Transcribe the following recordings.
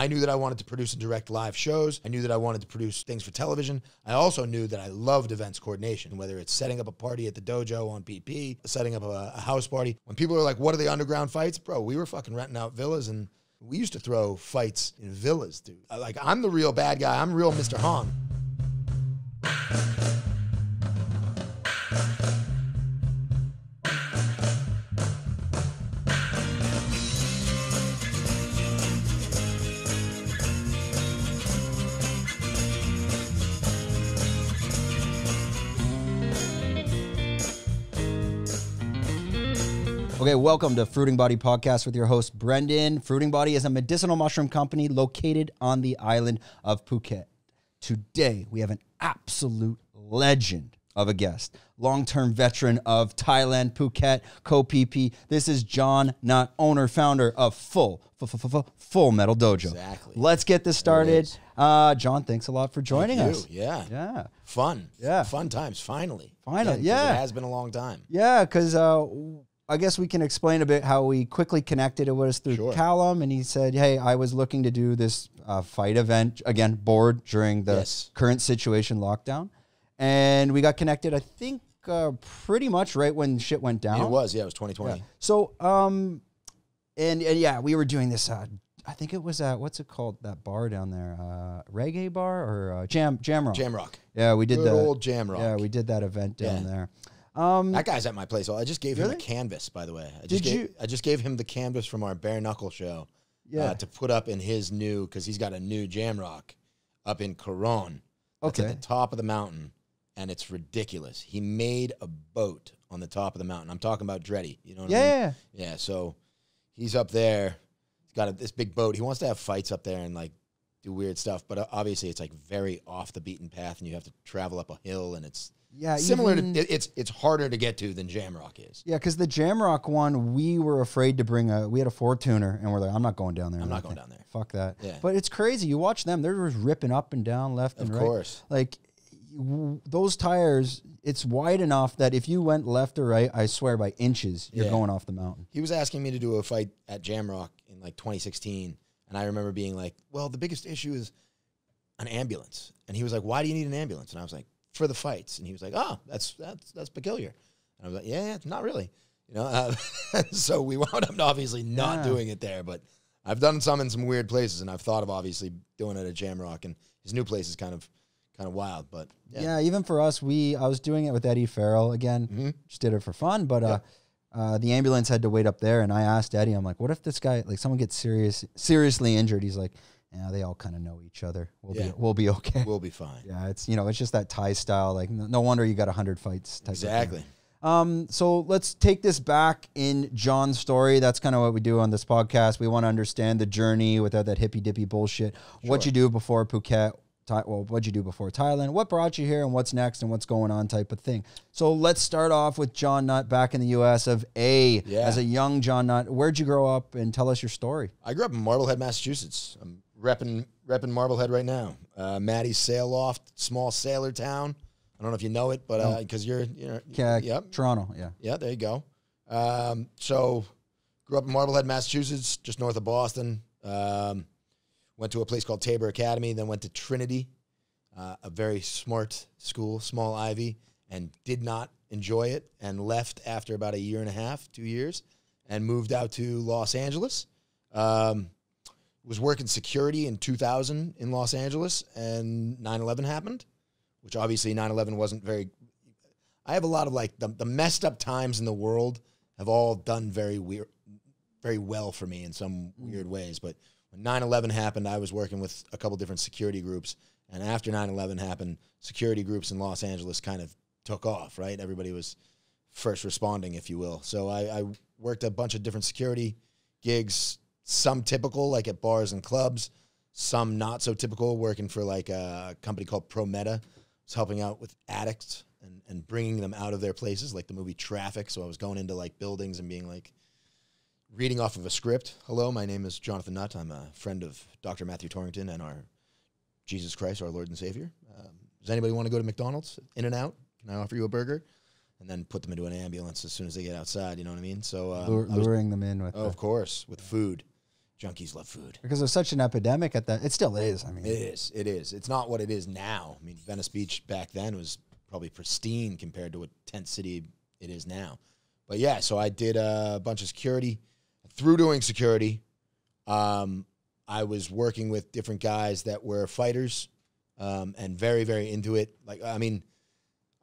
I knew that I wanted to produce and direct live shows. I knew that I wanted to produce things for television. I also knew that I loved events coordination, whether it's setting up a party at the dojo on PP, setting up a house party. When people are like, what are the underground fights? Bro, we were fucking renting out villas, and we used to throw fights in villas, dude. Like, I'm the real bad guy. I'm real Mr. Hong. Okay, welcome to Fruiting Body Podcast with your host, Brendan. Fruiting Body is a medicinal mushroom company located on the island of Phuket. Today, we have an absolute legend of a guest, long-term veteran of Thailand, Phuket, Koh Phi Phi. This is John Nutt, owner, founder of Full Metal Dojo. Exactly. Let's get this started. John, thanks a lot for joining us. Yeah. Yeah. Fun. Yeah. Fun times, finally. Finally, yeah. It has been a long time. Yeah, because... I guess we can explain a bit how we quickly connected. It was through Callum, and he said, hey, I was looking to do this fight event, again, bored during the current situation lockdown. And we got connected, I think, pretty much right when shit went down. It was, yeah, it was 2020. Yeah. So, yeah, we were doing this, I think it was, what's it called, that bar down there? Reggae bar or Jam Rock? Jam Rock. Yeah, we did that. Good old Jam Rock. Yeah, we did that event down there. That guy's at my place. I just gave him a canvas, by the way. I just gave him the canvas from our Bare Knuckle show to put up in his new, because he's got a new Jam Rock up in Coron. It's at the top of the mountain, and it's ridiculous. He made a boat on the top of the mountain. I'm talking about Dreddy. You know what I mean? Yeah, so he's up there. He's got this big boat. He wants to have fights up there and, like, do weird stuff, but obviously it's, like, very off the beaten path, and you have to travel up a hill, and it's... Yeah, similar to it's harder to get to than Jamrock is. Yeah, because the Jamrock one, we were afraid to bring a. We had a four-tuner, and we're like, I'm not going down there. I'm not going down there. Fuck that. Yeah. But it's crazy. You watch them; they're just ripping up and down, left and right. Of course. Like those tires, it's wide enough that if you went left or right, I swear by inches, you're going off the mountain. He was asking me to do a fight at Jamrock in like 2016, and I remember being like, "Well, the biggest issue is an ambulance," and he was like, "Why do you need an ambulance?" And I was like, for the fights. And he was like, oh, that's peculiar. And I was like, yeah, not really. You know, so we wound up obviously not doing it there, but I've done some in some weird places, and I've thought of obviously doing it at Jamrock, and his new place is kind of wild, but yeah. Even for us, I was doing it with Eddie Farrell again, just did it for fun, but the ambulance had to wait up there, and I asked Eddie, I'm like, what if this guy, like, someone gets seriously injured? He's like, yeah, they all kind of know each other. We'll be okay. We'll be fine. Yeah, it's, you know, it's just that Thai style. Like, no wonder you got 100 fights. Type exactly. Of thing. So let's take this back in John's story. That's kind of what we do on this podcast. We want to understand the journey without that hippy dippy bullshit. Sure. What you do before Phuket? What'd you do before Thailand? What brought you here, and what's next, and what's going on, type of thing. So let's start off with John Nutt back in the U.S. As a young John Nutt. Where'd you grow up, and tell us your story? I grew up in Marblehead, Massachusetts. I'm repping Marblehead right now. Maddie's Sail Loft, small sailor town. I don't know if you know it, but because you're Toronto, yeah, there you go. So grew up in Marblehead, Massachusetts, just north of Boston. Went to a place called Tabor Academy, then went to Trinity, a very smart school, small Ivy, and did not enjoy it, and left after about a year and a half, 2 years, and moved out to Los Angeles. Was working security in 2000 in Los Angeles, and 9/11 happened, which obviously 9/11 wasn't very... I have a lot of, like, the messed up times in the world have all done very weird, very well for me in some weird ways. But when 9/11 happened, I was working with a couple different security groups, and after 9/11 happened, security groups in Los Angeles kind of took off, right? Everybody was first responding, if you will. So I worked a bunch of different security gigs, some typical, like at bars and clubs, some not so typical, working for like a company called Prometa. I was helping out with addicts and bringing them out of their places, like the movie Traffic. So I was going into like buildings and being like, reading off of a script. Hello, my name is Jonathan Nutt. I'm a friend of Dr. Matthew Torrington and our Jesus Christ, our Lord and Savior. Does anybody want to go to McDonald's? In and out? Can I offer you a burger? And then put them into an ambulance as soon as they get outside, you know what I mean? So luring them in with... Oh, of course, with food. Junkies love food. Because there's such an epidemic at that. It still is. I mean, it is. It is. It's not what it is now. I mean, Venice Beach back then was probably pristine compared to what tent city it is now. But yeah, so I did a bunch of security. Through doing security, I was working with different guys that were fighters and very, very into it. Like, I mean,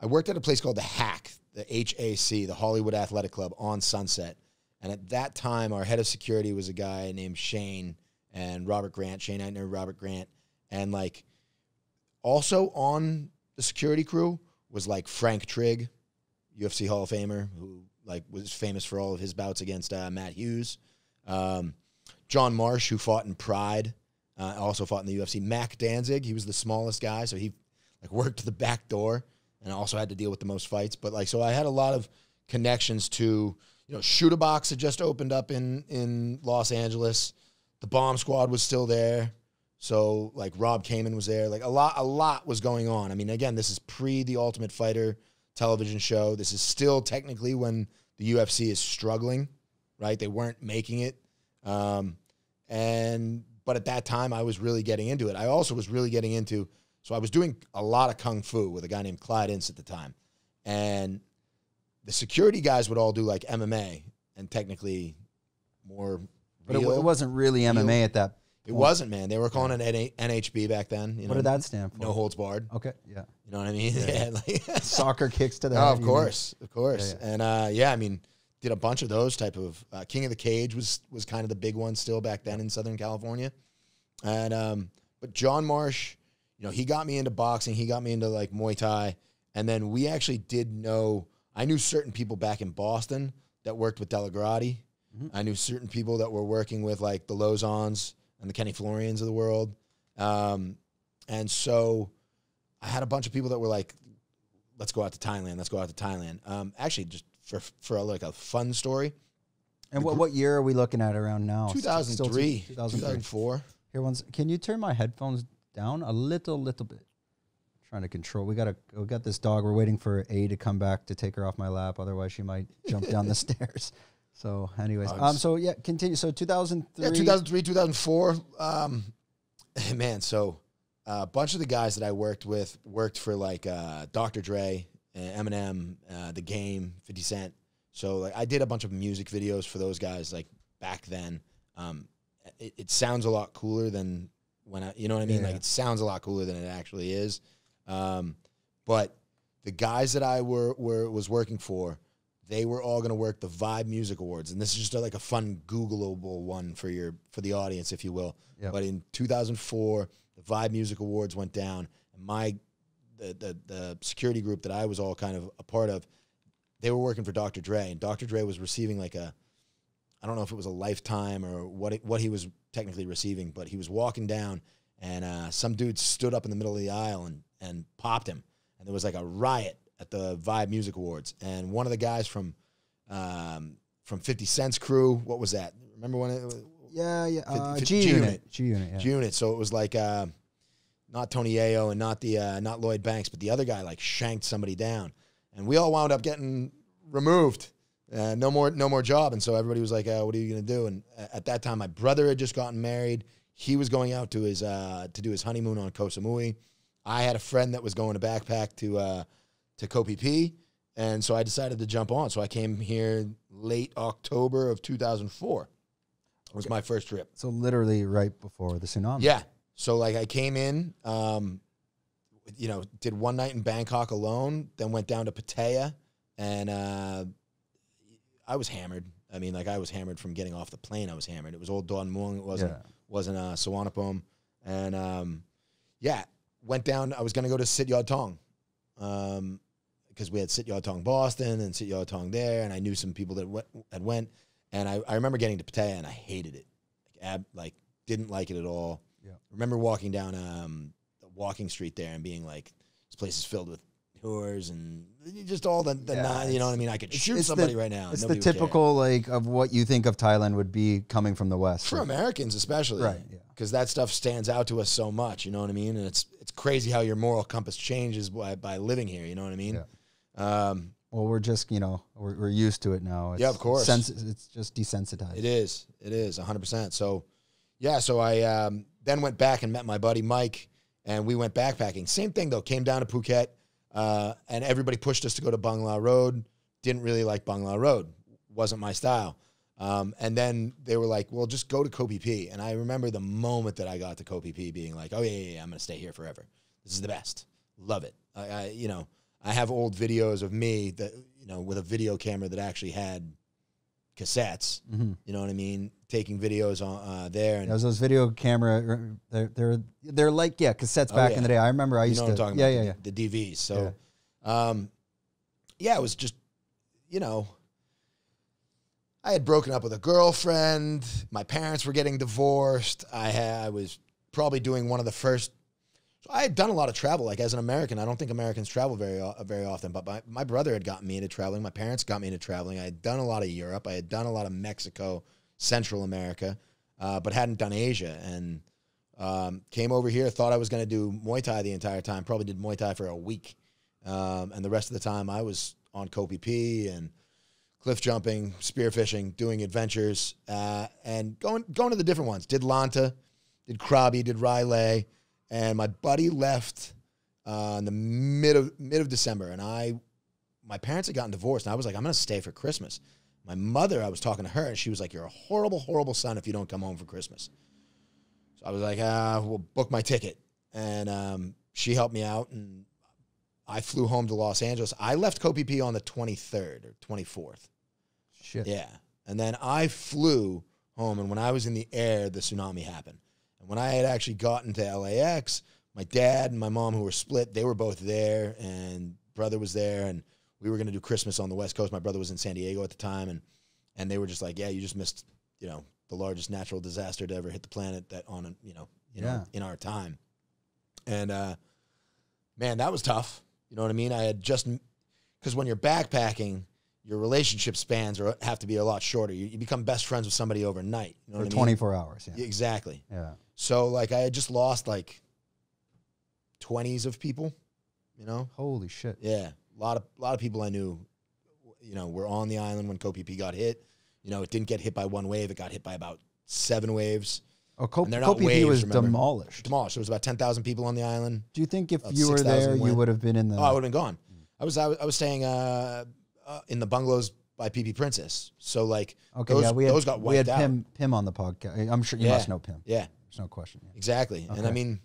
I worked at a place called The Hack, the HAC, the Hollywood Athletic Club on Sunset. And at that time, our head of security was a guy named Shane and Robert Grant, Shane Eitner, Robert Grant. And like, also on the security crew was like Frank Trigg, UFC Hall of Famer, who like was famous for all of his bouts against Matt Hughes. John Marsh, who fought in Pride, also fought in the UFC. Mac Danzig, he was the smallest guy, so he like worked the back door and also had to deal with the most fights. But like, so I had a lot of connections to, you know, Shooter Box had just opened up in Los Angeles. The Bomb Squad was still there. So like Rob Kaman was there. Like a lot was going on. I mean, again, this is pre The Ultimate Fighter television show. This is still technically when the UFC is struggling, right? They weren't making it. But at that time I was really getting into it. I also was really getting into, so I was doing a lot of Kung Fu with a guy named Clyde Ince at the time. And the security guys would all do like MMA and technically more real. But it wasn't really real MMA at that point. It wasn't, man. They were calling it NHB back then. You know, what did that stand for? No holds barred. Okay, yeah. You know what I mean? Yeah. Like, soccer kicks to the head. Oh, of course, of course. Yeah, yeah. And yeah, I mean, did a bunch of those type of King of the Cage was kind of the big one still back then in Southern California. And but John Marsh, you know, he got me into boxing. He got me into like Muay Thai, and then we actually did know. I knew certain people back in Boston that worked with Delagrati. Mm-hmm. I knew certain people that were working with like the Lozons and the Kenny Florians of the world. And so I had a bunch of people that were like, let's go out to Thailand. Let's go out to Thailand. Actually, just for like a fun story. And what year are we looking at around now? 2003, 2004. Here, can you turn my headphones down a little bit? I'm trying to control. We got this dog. We're waiting for A to come back to take her off my lap. Otherwise, she might jump down the stairs. So anyways, so yeah, continue. So 2003. Yeah, 2003, 2004. Man, so a bunch of the guys that I worked with worked for like Dr. Dre, Eminem, The Game, 50 Cent. So like I did a bunch of music videos for those guys like back then. It sounds a lot cooler than when I, you know what I mean? Yeah. Like it sounds a lot cooler than it actually is. But the guys that I was working for, they were all going to work the Vibe Music Awards. And this is just like a fun Googleable one for the audience, if you will. Yep. But in 2004, the Vibe Music Awards went down. And the security group that I was all kind of a part of, they were working for Dr. Dre. And Dr. Dre was receiving like a, I don't know if it was a lifetime or what he was technically receiving, but he was walking down and some dude stood up in the middle of the aisle and popped him. And there was like a riot at the Vibe Music Awards. And one of the guys from 50 Cent's crew, what was that? Remember when it was? Yeah, yeah. G Unit. Yeah. G Unit. So it was like not Tony Ayo and not Lloyd Banks, but the other guy like shanked somebody down. And we all wound up getting removed. No more job. And so everybody was like, what are you going to do? And at that time, my brother had just gotten married. He was going out to do his honeymoon on Koh Samui. I had a friend that was going to backpack to Koh Phi Phi, and so I decided to jump on. So I came here late October of 2004. It was my first trip. So literally right before the tsunami. Yeah. So like I came in, you know, did one night in Bangkok alone, then went down to Pattaya, and I was hammered. I mean, like I was hammered from getting off the plane. I was hammered. It was old Don Muang. It wasn't Suwanapom, and yeah, went down. I was gonna go to Sit Yat Thong. Because we had Sit Yat Thong Boston and Sit Yat Thong there, and I knew some people that went, and I remember getting to Pattaya, and I hated it. Like, didn't like it at all. Yeah. Remember walking down walking street there and being like, this place is filled with tours and just all the you know what I mean? I could shoot somebody right now. It's the typical, like, of what you think of Thailand would be coming from the West. For Americans especially. Right, yeah. Because that stuff stands out to us so much, you know what I mean? And it's crazy how your moral compass changes by living here, you know what I mean? Yeah. Well, we're just, you know, we're used to it now. It's, yeah, of course. It's just desensitized. It is. It is, 100%. So Yeah, so I then went back and met my buddy Mike, and we went backpacking. Same thing, though. Came down to Phuket, and everybody pushed us to go to Bangla Road. Didn't really like Bangla Road. Wasn't my style. And then they were like, well, just go to Koh Phi Phi. And I remember the moment that I got to Koh Phi Phi being like, oh, yeah, yeah, yeah, I'm going to stay here forever. This is the best. Love it. I you know, I have old videos of me that, you know, with a video camera that actually had cassettes, you know what I mean? Taking videos on there. And those video camera, they're like, yeah, cassettes back in the day. I remember I used to. You know what I'm talking about? Yeah, yeah. The DVs. So, yeah. Yeah, it was just, you know, I had broken up with a girlfriend. My parents were getting divorced. I was probably doing one of the first. So I had done a lot of travel. Like as an American, I don't think Americans travel very often. But my brother had gotten me into traveling. My parents got me into traveling. I had done a lot of Europe. I had done a lot of Mexico, Central America, but hadn't done Asia. And came over here, thought I was going to do Muay Thai the entire time. Probably did Muay Thai for a week, and the rest of the time I was on Koh Phi Phi and cliff jumping, spearfishing, doing adventures, and going to the different ones. Did Lanta, did Krabi, did Riley, and my buddy left in the mid of December. And my parents had gotten divorced, and I was like, I'm gonna stay for Christmas. My mother, I was talking to her, and she was like, "You're a horrible, horrible son if you don't come home for Christmas." So I was like, "We'll book my ticket," and she helped me out, and I flew home to Los Angeles. I left Koh Phi Phi on the 23rd or 24th. Shit. Yeah. And then I flew home, and when I was in the air, the tsunami happened. And when I had actually gotten to LAX, my dad and my mom, who were split, they were both there, and brother was there, and we were going to do Christmas on the West Coast. My brother was in San Diego at the time, and they were just like, yeah, you just missed, you know, the largest natural disaster to ever hit the planet that on, you know, in our time. And, man, that was tough. You know what I mean? I had just, because when you're backpacking, your relationship spans have to be a lot shorter. You become best friends with somebody overnight. You know what I mean? 24 hours. Yeah. Exactly. Yeah. So, like, I had just lost, like, 20s of people, you know? Holy shit. Yeah. A lot of people I knew, you know, were on the island when Koh Phi Phi got hit. You know, it didn't get hit by one wave. It got hit by about 7 waves. Oh, Koh Phi Phi was demolished. Demolished. There was about 10,000 people on the island. Do you think if you were there, you would have been in the... Oh, I would have been gone. I was staying... in the bungalows by PP Princess. So, like, okay, those got wiped out. We had Pim on the podcast. I'm sure you must know Pim. Yeah. There's no question. Yeah. Exactly. Okay. And, I mean,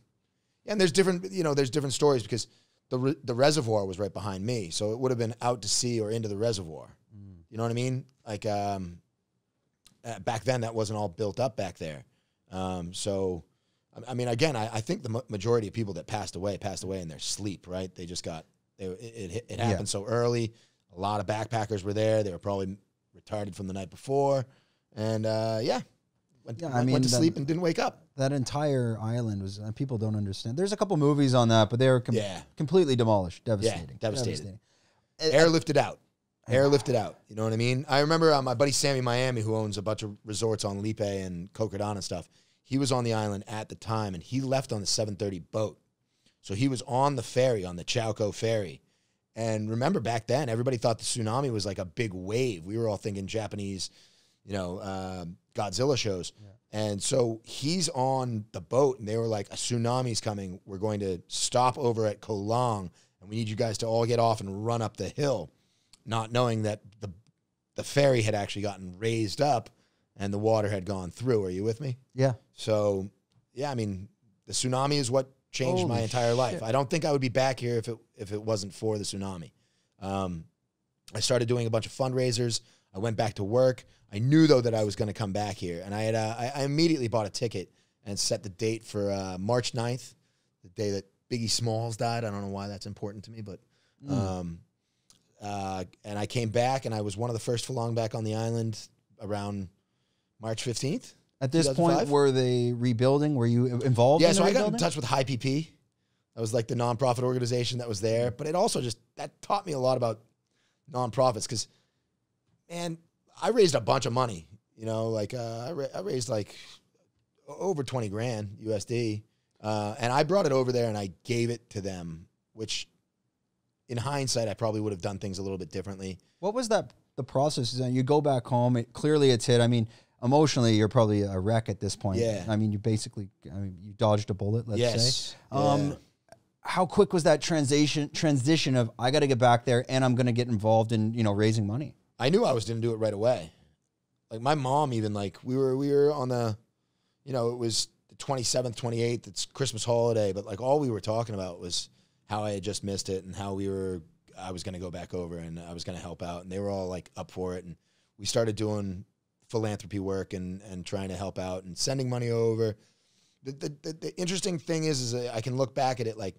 and there's different, you know, there's different stories because the reservoir was right behind me. So it would have been out to sea or into the reservoir. Mm. You know what I mean? Like, back then, that wasn't all built up back there. So, I mean, again, I think the majority of people that passed away in their sleep, right? They just got, it happened so early. A lot of backpackers were there. They were probably retarded from the night before. And, yeah, went to sleep and didn't wake up. That entire island was, people don't understand. There's a couple movies on that, but they were completely demolished. Devastating. Yeah, devastating. Airlifted out. Airlifted out. You know what I mean? I remember my buddy Sammy Miami, who owns a bunch of resorts on Lipe and Cocodon and stuff, he was on the island at the time, and he left on the 7:30 boat. So he was on the ferry, on the Chowco ferry. And remember back then, everybody thought the tsunami was like a big wave. We were all thinking Japanese, you know, Godzilla shows. Yeah. And so he's on the boat, and they were like, a tsunami's coming. We're going to stop over at Chalong, and we need you guys to all get off and run up the hill, not knowing that the ferry had actually gotten raised up and the water had gone through. Are you with me? Yeah. So, yeah, I mean, the tsunami is what changed my entire life. I don't think I would be back here if it wasn't for the tsunami. I started doing a bunch of fundraisers. I went back to work. I knew, though, that I was going to come back here. And I had I immediately bought a ticket and set the date for March 9th, the day that Biggie Smalls died. I don't know why that's important to me, but... and I came back, and I was one of the first Falong back on the island around March 15th. At this point, were they rebuilding? Were you involved in the rebuilding? Yeah, so I got in touch with High PP. That was like the nonprofit organization that was there. But it also just, that taught me a lot about nonprofits because, man, I raised a bunch of money. You know, like I raised like over 20 grand USD. And I brought it over there and I gave it to them, which in hindsight, I probably would have done things a little bit differently. What was the process? You go back home, it clearly it's hit. I mean, emotionally, you're probably a wreck at this point. Yeah. I mean, you basically, I mean, you dodged a bullet, let's say. How quick was that transition of, I got to get back there and I'm going to get involved in, you know, raising money? I knew I was going to do it right away. Like my mom, even like we were on the, you know, it was the 27th, 28th, it's Christmas holiday, but like all we were talking about was how I had just missed it and how I was going to go back over and I was going to help out. And they were all like up for it. And we started doing philanthropy work and trying to help out and sending money over. The interesting thing is I can look back at it like,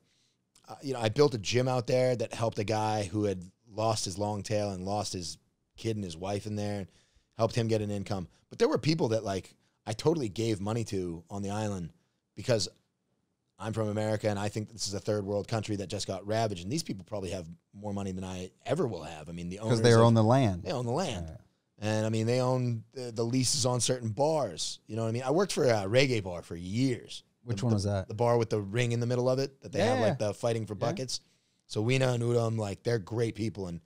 you know, I built a gym out there that helped a guy who had lost his long tail and lost his kid and his wife in there and helped him get an income. But there were people that like I totally gave money to on the island because I'm from America and I think this is a third world country that just got ravaged. And these people probably have more money than I ever will have. I mean, the owners. Because they own the land. They own the land. Yeah. And I mean, they own the leases on certain bars. You know what I mean? I worked for a reggae bar for years. Which one was that? The bar with the ring in the middle of it that they have like the fighting for buckets. So Weena and Udom, like they're great people. And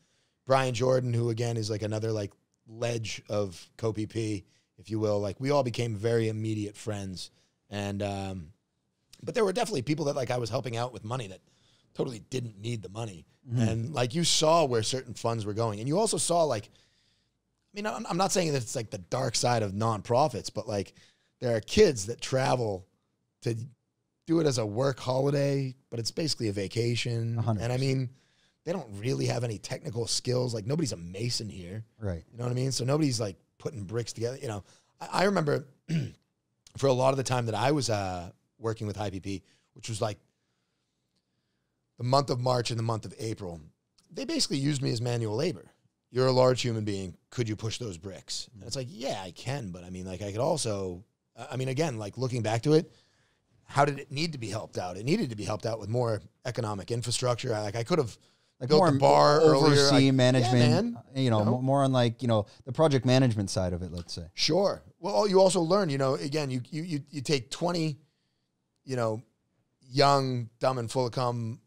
Brian Jordan, who again is like another like ledge of Koh Phi Phi, if you will. Like we all became very immediate friends. And, but there were definitely people that like I was helping out with money that totally didn't need the money. Mm-hmm. And like you saw where certain funds were going. And you also saw like, I mean, I'm not saying that it's like the dark side of nonprofits, but like there are kids that travel to do it as a work holiday, but it's basically a vacation. 100%. And I mean, they don't really have any technical skills. Like nobody's a mason here. Right. You know what I mean? So nobody's like putting bricks together. You know, I remember for a lot of the time that I was working with IPP, which was like the month of March and the month of April, they basically used me as manual labor. You're a large human being. Could you push those bricks? And it's like, yeah, I can. But I mean, like I could also, I mean, again, like looking back to it, how did it need to be helped out? It needed to be helped out with more economic infrastructure. Like I could have like built more the bar earlier. Oversee management, you know, more on like, you know, the project management side of it, let's say. Sure. Well, you also learn, you know, again, you take 20, you know, young, dumb and full of cum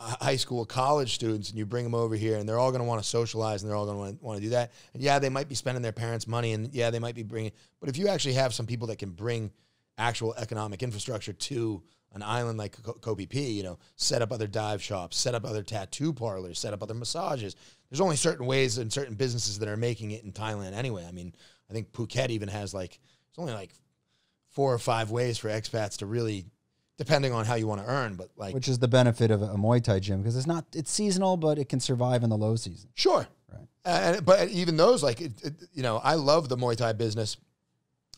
high school, college students, and you bring them over here, and they're all going to want to socialize, and they're all going to want to do that. And yeah, they might be spending their parents' money, and yeah, they might be bringing. But if you actually have some people that can bring actual economic infrastructure to an island like Koh Phi Phi, you know, set up other dive shops, set up other tattoo parlors, set up other massages. There's only certain ways and certain businesses that are making it in Thailand anyway. I mean, I think Phuket even has like it's only like 4 or 5 ways for expats to really. Depending on how you want to earn, but like... Which is the benefit of a Muay Thai gym, because it's not... It's seasonal, but it can survive in the low season. Sure. Right. But even those, like, you know, I love the Muay Thai business.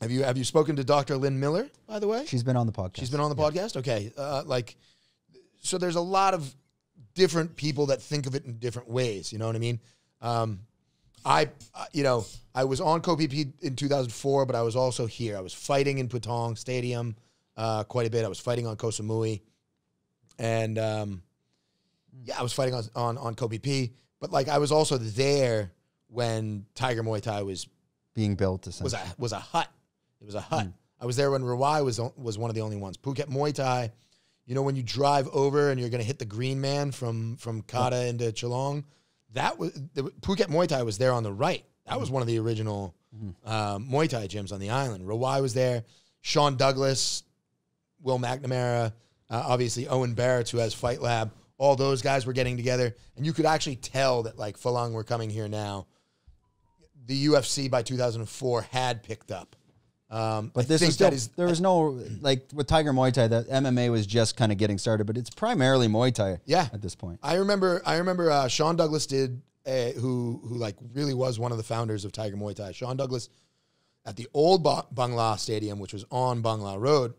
Have you spoken to Dr. Lynn Miller, by the way? She's been on the podcast. She's been on the podcast? Okay. Like, so there's a lot of different people that think of it in different ways, you know what I mean? You know, I was on Koh Phi Phi in 2004, but I was also here. I was fighting in Patong Stadium... quite a bit. I was fighting on Koh Samui, and yeah, I was fighting on Koh Phi Phi. But like, I was also there when Tiger Muay Thai was being built. Essentially, was a hut. It was a hut. Mm. I was there when Rawai was one of the only ones. Phuket Muay Thai. You know, when you drive over and you're going to hit the green man from Kata into Chalong, that was Phuket Muay Thai was there on the right. That was one of the original Muay Thai gyms on the island. Rawai was there. Shawn Douglas. Will McNamara, obviously Owen Barrett, who has Fight Lab, all those guys were getting together. And you could actually tell that, like, Phalang were coming here now. The UFC by 2004 had picked up. But this is, there was no, like, with Tiger Muay Thai, that MMA was just kind of getting started, but it's primarily Muay Thai at this point. I remember Shawn Douglas did, who like, really was one of the founders of Tiger Muay Thai. Shawn Douglas at the old Bangla Stadium, which was on Bangla Road,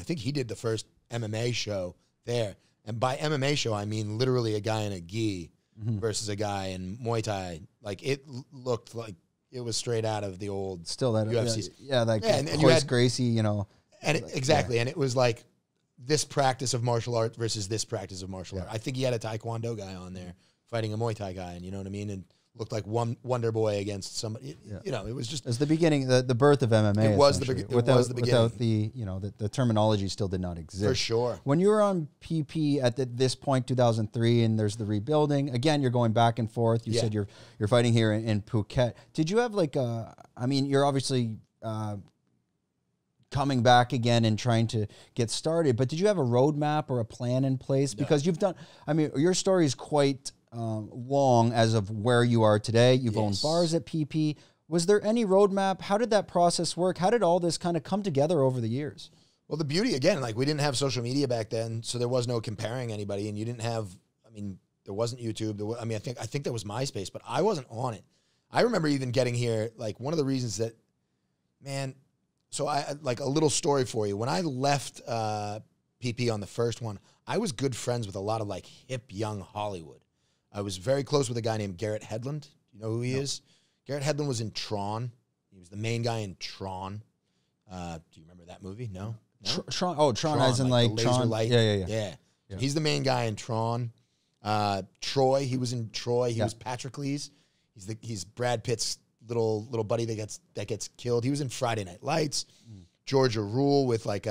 I think he did the first MMA show there. And by MMA show, I mean literally a guy in a gi versus a guy in Muay Thai. Like, it looked like it was straight out of the old UFC. Yeah, like Royce Gracie, you know. And and it was like this practice of martial art versus this practice of martial art. I think he had a Taekwondo guy on there fighting a Muay Thai guy, and you know what I mean? And looked like Wonder Boy against somebody. You know, it was just... It was the beginning, the birth of MMA. It was the beginning. Without the, you know, the terminology still did not exist. For sure. When you were on PP at this point, 2003, and there's the rebuilding, again, you're going back and forth. You said you're fighting here in Phuket. Did you have like a... I mean, you're obviously... coming back again and trying to get started, but did you have a roadmap or a plan in place? No. Because you've done, I mean, your story is quite long as of where you are today. You've owned bars at PP. Was there any roadmap? How did that process work? How did all this kind of come together over the years? Well, the beauty, again, like we didn't have social media back then, so there was no comparing anybody, and you didn't have, I mean, there wasn't YouTube. There was, I mean, I think there was MySpace, but I wasn't on it. I remember even getting here, like one of the reasons that, man, so I like a little story for you. When I left PP on the first one, I was good friends with a lot of like hip young Hollywood. I was very close with a guy named Garrett Hedlund. You know who he is? Garrett Hedlund was in Tron. He was the main guy in Tron. Do you remember that movie? No. Tron. Oh, Tron as in like laser light. Yeah. He's the main guy in Tron. Troy. He was in Troy. He was Patrocles. He's Brad Pitt's little buddy that gets killed. He was in Friday Night Lights. Georgia Rule with like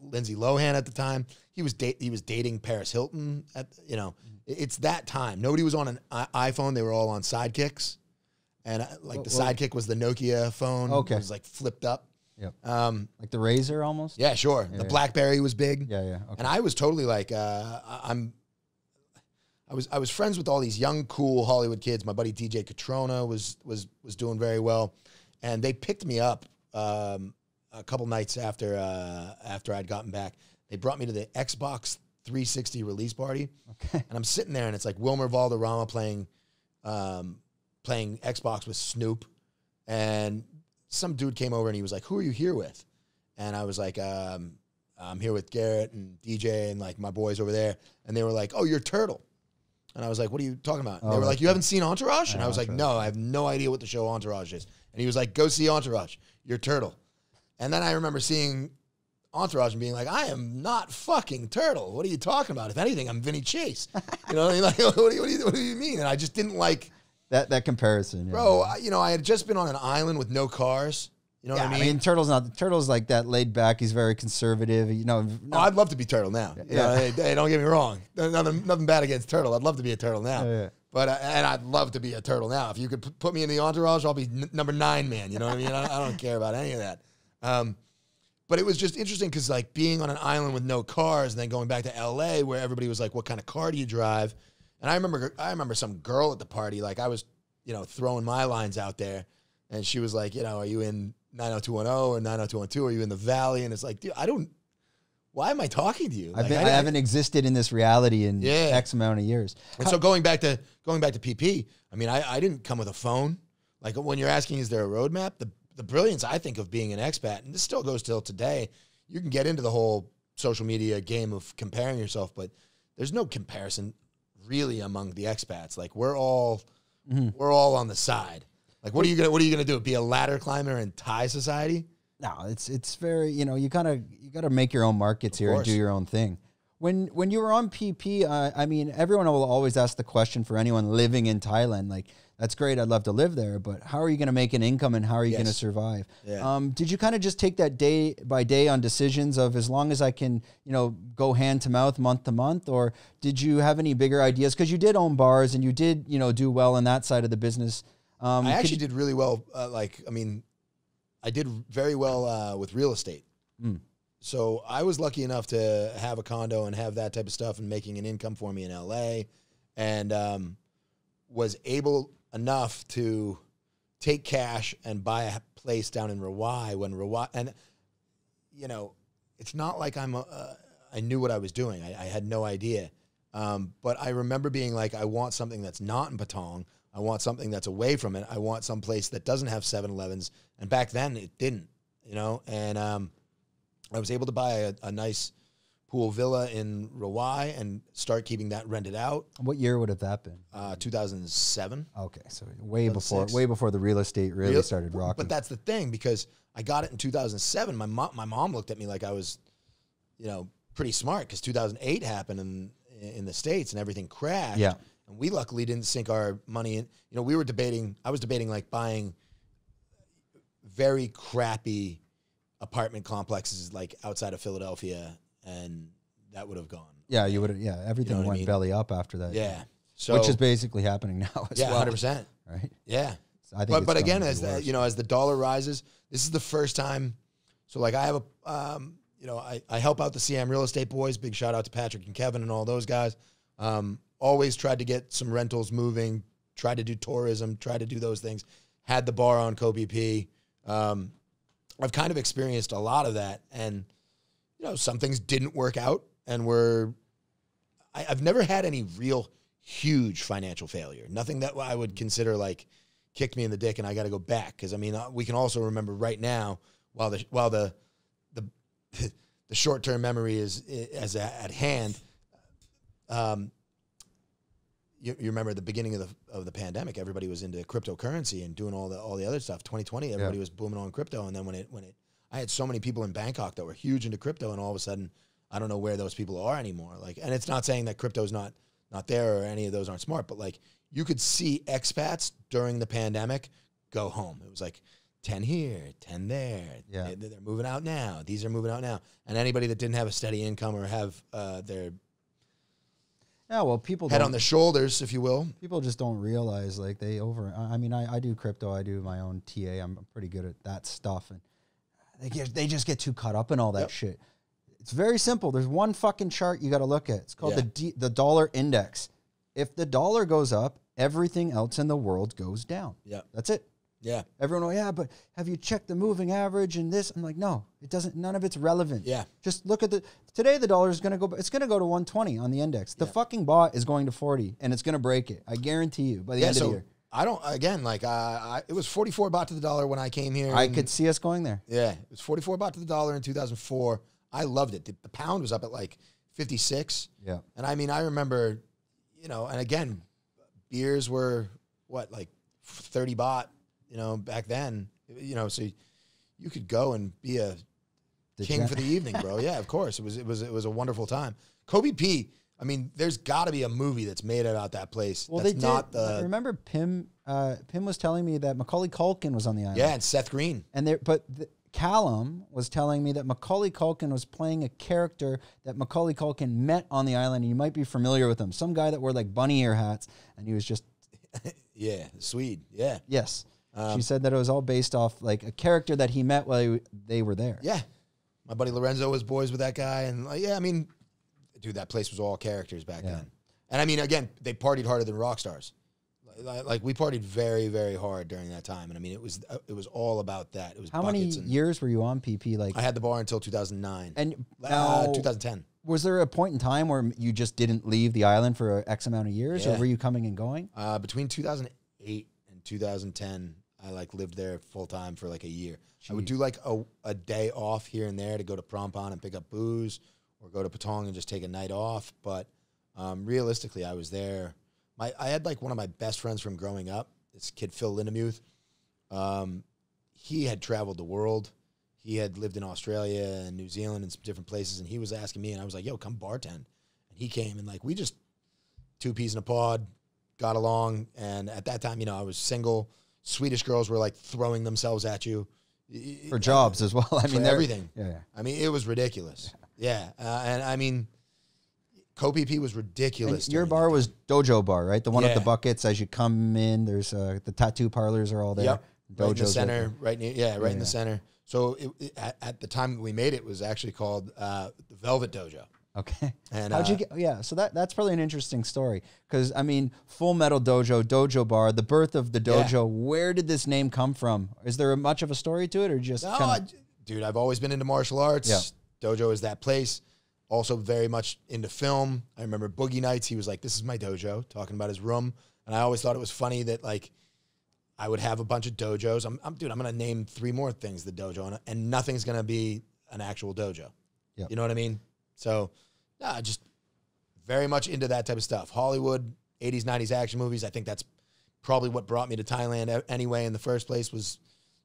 Lindsay Lohan at the time. He was dating Paris Hilton at, you know, it's that time. Nobody was on an iPhone. They were all on sidekicks. And the sidekick was the Nokia phone. Okay. It was like flipped up. Yep. Like the Razor almost. Yeah, sure. Yeah, the BlackBerry was big. Yeah, yeah. Okay. And I was totally like I was friends with all these young, cool Hollywood kids. My buddy DJ Catrona was doing very well, and they picked me up a couple nights after after I'd gotten back. They brought me to the Xbox 360 release party, and I'm sitting there, and it's like Wilmer Valderrama playing Xbox with Snoop, and some dude came over and he was like, "Who are you here with?" And I was like, "I'm here with Garrett and DJ and like my boys over there," and they were like, "Oh, you're Turtle." And I was like, what are you talking about? And they were like, you haven't seen Entourage? And I was like, no, I have no idea what the show Entourage is. And he was like, go see Entourage. You're Turtle. And then I remember seeing Entourage and being like, I am not fucking Turtle. What are you talking about? If anything, I'm Vinny Chase. You know, like, what do you mean? And I just didn't like that comparison. Yeah. Bro, you know, I had just been on an island with no cars. You know what I mean? I mean, Turtle's like that laid back. He's very conservative. You know, oh, I'd love to be Turtle now. Yeah. You know, hey, don't get me wrong. Nothing bad against Turtle. I'd love to be a Turtle now. Yeah. But and I'd love to be a Turtle now. If you could put me in the Entourage, I'll be number 9 man. You know what I mean? I don't care about any of that. But it was just interesting because like being on an island with no cars, and then going back to LA where everybody was like, "What kind of car do you drive?" And I remember some girl at the party. Like I was, you know, throwing my lines out there, and she was like, "You know, are you in 90210 or 90212, are you in the Valley?" And it's like, dude, why am I talking to you? Like, I haven't existed in this reality in X amount of years. And so going back to PP, I mean, I didn't come with a phone. Like when you're asking, is there a roadmap? The brilliance, I think, of being an expat, and this still goes till today, you can get into the whole social media game of comparing yourself, but there's no comparison really among the expats. Like we're all on the side. Like, what are you gonna do? Be a ladder climber in Thai society? No, it's very, you know, you gotta make your own markets here and do your own thing. When you were on PP, I mean, everyone will always ask the question for anyone living in Thailand, like, that's great, I'd love to live there, but how are you gonna make an income and how are you gonna survive? Yeah. Did you kind of just take that day by day on decisions of as long as I can, you know, go hand to mouth, month to month, or did you have any bigger ideas? Because you did own bars and you did, you know, do well in that side of the business. I actually did really well. I did very well with real estate. So I was lucky enough to have a condo and have that type of stuff and making an income for me in LA, and was able enough to take cash and buy a place down in Rawai and, you know, it's not like I knew what I was doing. I had no idea. But I remember being like, I want something that's not in Patong. I want something that's away from it. I want some place that doesn't have 7-Elevens. And back then it didn't, you know? And I was able to buy a nice pool villa in Rawai and start keeping that rented out. What year would have that been? 2007. Okay, so way before the real estate really started rocking. But that's the thing, because I got it in 2007. My mom looked at me like I was, you know, pretty smart, because 2008 happened in the States and everything crashed. Yeah. And we luckily didn't sink our money in. You know, we were debating, I was debating like buying very crappy apartment complexes like outside of Philadelphia, and that would have gone. Yeah, you would have, yeah, everything went belly up after that. Yeah. So, which is basically happening now as well. Yeah, 100%. Right? Yeah. So I think but again, as the, you know, as the dollar rises, this is the first time. So like I have a, you know, I help out the CM Real Estate boys. Big shout out to Patrick and Kevin and all those guys. Always tried to get some rentals moving, tried to do tourism, tried to do those things. Had the bar on Koh Phi Phi. I've kind of experienced a lot of that. And, you know, some things didn't work out. And I've never had any real huge financial failure. Nothing that I would consider like kicked me in the dick and I got to go back. Because, I mean, we can also remember right now while the short-term memory is at hand. You remember at the beginning of the pandemic, everybody was into cryptocurrency and doing all the other stuff. 2020, everybody was booming on crypto, and then when it, I had so many people in Bangkok that were huge into crypto, and all of a sudden, I don't know where those people are anymore. Like, and it's not saying that crypto's not there or any of those aren't smart, but like you could see expats during the pandemic go home. It was like 10 here, 10 there. Yeah, they're moving out now. These are moving out now, and anybody that didn't have a steady income or have their yeah, well, people head on the shoulders, if you will. People just don't realize, like, they over... I mean, I do crypto. I do my own TA. I'm pretty good at that stuff. And they just get too caught up in all that shit. It's very simple. There's one fucking chart you got to look at. It's called the dollar index. If the dollar goes up, everything else in the world goes down. Yeah. That's it. Yeah. Everyone, oh, yeah, but have you checked the moving average and this? I'm like, no, it doesn't. None of it's relevant. Yeah. Just look at today the dollar is going to go, it's going to go to 120 on the index. The fucking bot is going to 40 and it's going to break it. I guararantee you by the end of the year. I don't, again, like it was 44 baht to the dollar when I came here. I could see us going there. Yeah. It was 44 baht to the dollar in 2004. I loved it. The pound was up at like 56. Yeah. And I mean, I remember, you know, and again, beers were what, like 30 baht. You know, back then, you know, so you could go and be a king for the evening, bro. Yeah, of course. It was a wonderful time. Koh Phi Phi, I mean, there's got to be a movie that's made about that place. Well, that's I remember Pim. Pim was telling me that Macaulay Culkin was on the island. Yeah, and Seth Green. And there, but Callum was telling me that Macaulay Culkin was playing a character that Macaulay Culkin met on the island. And you might be familiar with him. Some guy that wore like bunny ear hats, and he was just yeah, Swede. Yeah. Yes. She said that it was all based off like a character that he met while they were there. Yeah. My buddy Lorenzo was boys with that guy. And like, yeah, I mean, dude, that place was all characters back then. And I mean, again, they partied harder than rock stars. Like we partied very, very hard during that time. And I mean, it was all about that. It was how many years were you on PP? Like I had the bar until 2009 and 2010. Was there a point in time where you just didn't leave the island for X amount of years or were you coming and going? Between 2008 and 2010. I like lived there full time for like a year. Jeez. I would do like a day off here and there to go to Prompon and pick up booze or go to Patong and just take a night off. But realistically, I was there. I had like one of my best friends from growing up, this kid, Phil Lindemuth. He had traveled the world. He had lived in Australia and New Zealand and some different places. And he was asking me and I was like, yo, come bartend. And he came and like, we just two peas in a pod, got along. And at that time, you know, I was single. Swedish girls were like throwing themselves at you for jobs as well. I mean, everything. Yeah, yeah. I mean, it was ridiculous. Yeah. And I mean, Koh Phi Phi was ridiculous. Your bar was Dojo Bar, right? The one with the buckets as you come in, there's the tattoo parlors are all there. Yep. Dojo right in the center, there. Right near, yeah, right in the center. So at the time we made it was actually called the Velvet Dojo. Okay. And how'd you get? Yeah. So that's probably an interesting story because I mean, Full Metal Dojo, Dojo Bar, the birth of the dojo. Yeah. Where did this name come from? Is there much of a story to it, or just? No, dude, I've always been into martial arts. Yeah. Dojo is that place. Also, very much into film. I remember Boogie Nights. He was like, "This is my dojo," talking about his room, and I always thought it was funny that like I would have a bunch of dojos. Dude, I'm gonna name 3 more things the dojo, and nothing's gonna be an actual dojo. Yeah. You know what I mean? So, nah, just very much into that type of stuff. Hollywood, 80s, 90s action movies. I think that's probably what brought me to Thailand anyway in the first place was